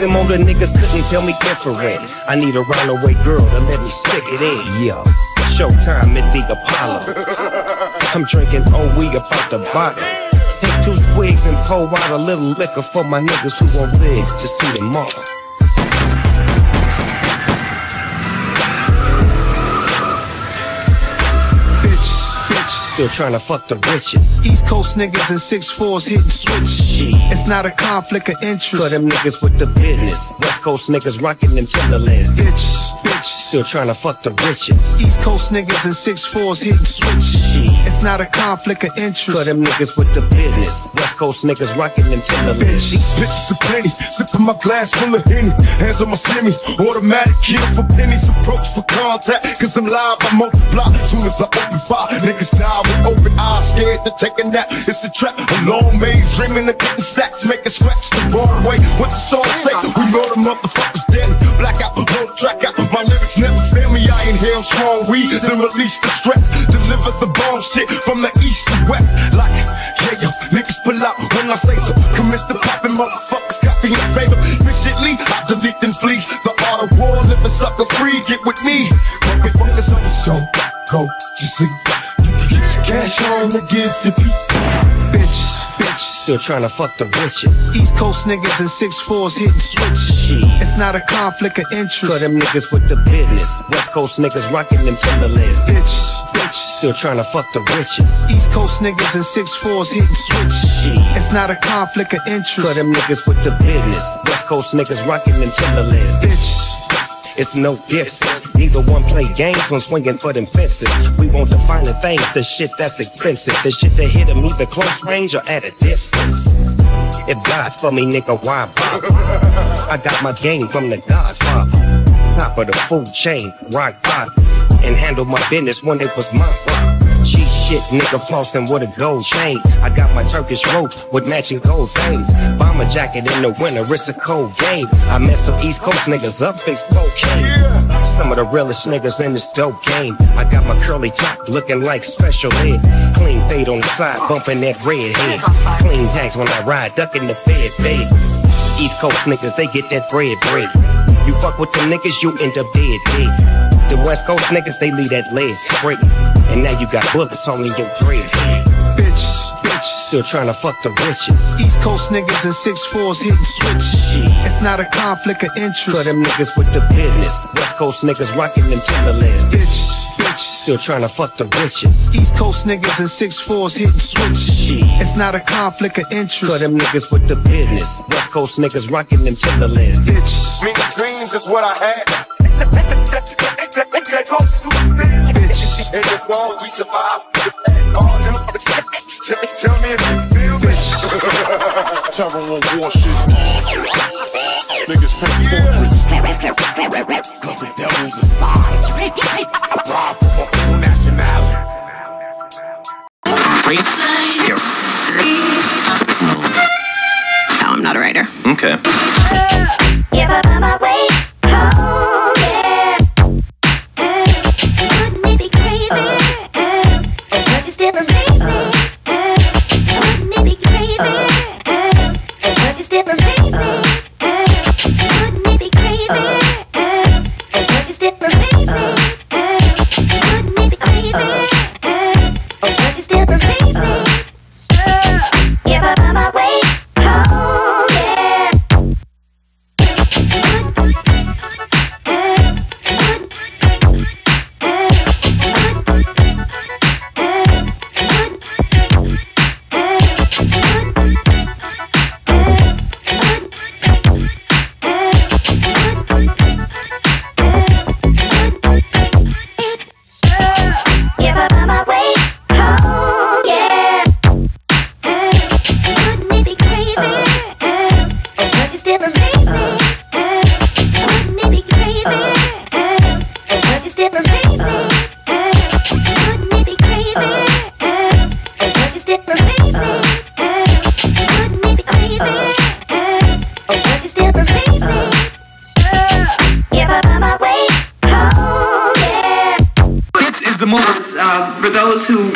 Them older niggas couldn't tell me different. I need a runaway girl to let me stick it in. Yo, showtime at the Apollo. I'm drinking, oh, we about the bottle. Take two squigs and pour out a little liquor for my niggas who won't live to see tomorrow. Still trying to fuck the riches. East Coast niggas in 6'4s hitting switches. It's not a conflict of interest. Cut them niggas with the business. West Coast niggas rocking them Timberlands. Bitches. Still trying to fuck the riches. East Coast niggas in 6'4s hitting switches. It's not a conflict of interest. Cut them niggas with the business. West Coast niggas rocking them Timberlands. These bitches are plenty. Sipping my glass full of Henny. Hands on my semi. Automatic kill for pennies. Approach for contact. Cause I'm live, I multiply. Soon as I open fire, niggas die. Open eyes, scared to take a nap. It's a trap, a long maze, dreaming of getting stacks. Making scratch the wrong way. What the song say? We know the motherfuckers dead. Blackout, blow the track out. My lyrics never fail me. I inhale strong weed, then release the stress. Deliver the bomb shit from the east to west. Like, yeah, yo, niggas pull out when I say so. Commence to poppin', motherfuckers got me in favor. Efficiently, I delete and flee. The art of war, live a sucker free. Get with me. Motherfuckers, I'm so go to sleep. Cash on to give the beat. Bitches. Still trying to fuck the riches. East Coast niggas in 6'4s hitting switches. It's not a conflict of interest. Cut them niggas with the business. West Coast niggas rocking them Timberlands. Bitches. Still trying to fuck the riches. East Coast niggas in 6'4s hitting switches. It's not a conflict of interest. Cut them niggas with the business. West Coast niggas rocking them Timberlands. Bitches. It's no difference. Neither one play games when swinging for them fences. We won't define the things, the shit that's expensive. The shit that hit them either close range or at a distance. If God's for me, nigga, why bother? I got my game from the Godfather. Top of the food chain, rock bottom. And handle my business when it was my fault. Cheap shit, nigga, flossing with a gold chain. I got my Turkish rope with matching gold things. Bomber jacket in the winter, it's a cold game. I met some East Coast niggas up in Spokane. Some of the realest niggas in this dope game. I got my curly top looking like special ed. Clean fade on the side, bumping that red head. Clean tags when I ride, ducking the fed fades. East Coast niggas, they get that bread. You fuck with them niggas, you end up dead. The West Coast niggas, they leave that lead straight. And now you got bullets on your grave. bitches, bitches. Still trying to fuck the bitches. East Coast niggas in 6'4s hitting switches. It's not a conflict of interest. For them niggas with the business. West Coast niggas rocking them Timberlands. Bitches, bitches. Still trying to fuck the bitches. East Coast niggas in 6'4s hitting switches. It's not a conflict of interest. For them niggas with the business. West Coast niggas rocking them Timberlands. Bitches. Me, dreams is what I had. Bitches. In the war, we survived. All them tell me if you feel bitches. Terror on war shit. Niggas paint portraits. Cause the devil's aside. I drive for my own nationality. No, I'm not a writer. Okay. Give up on my way. For those who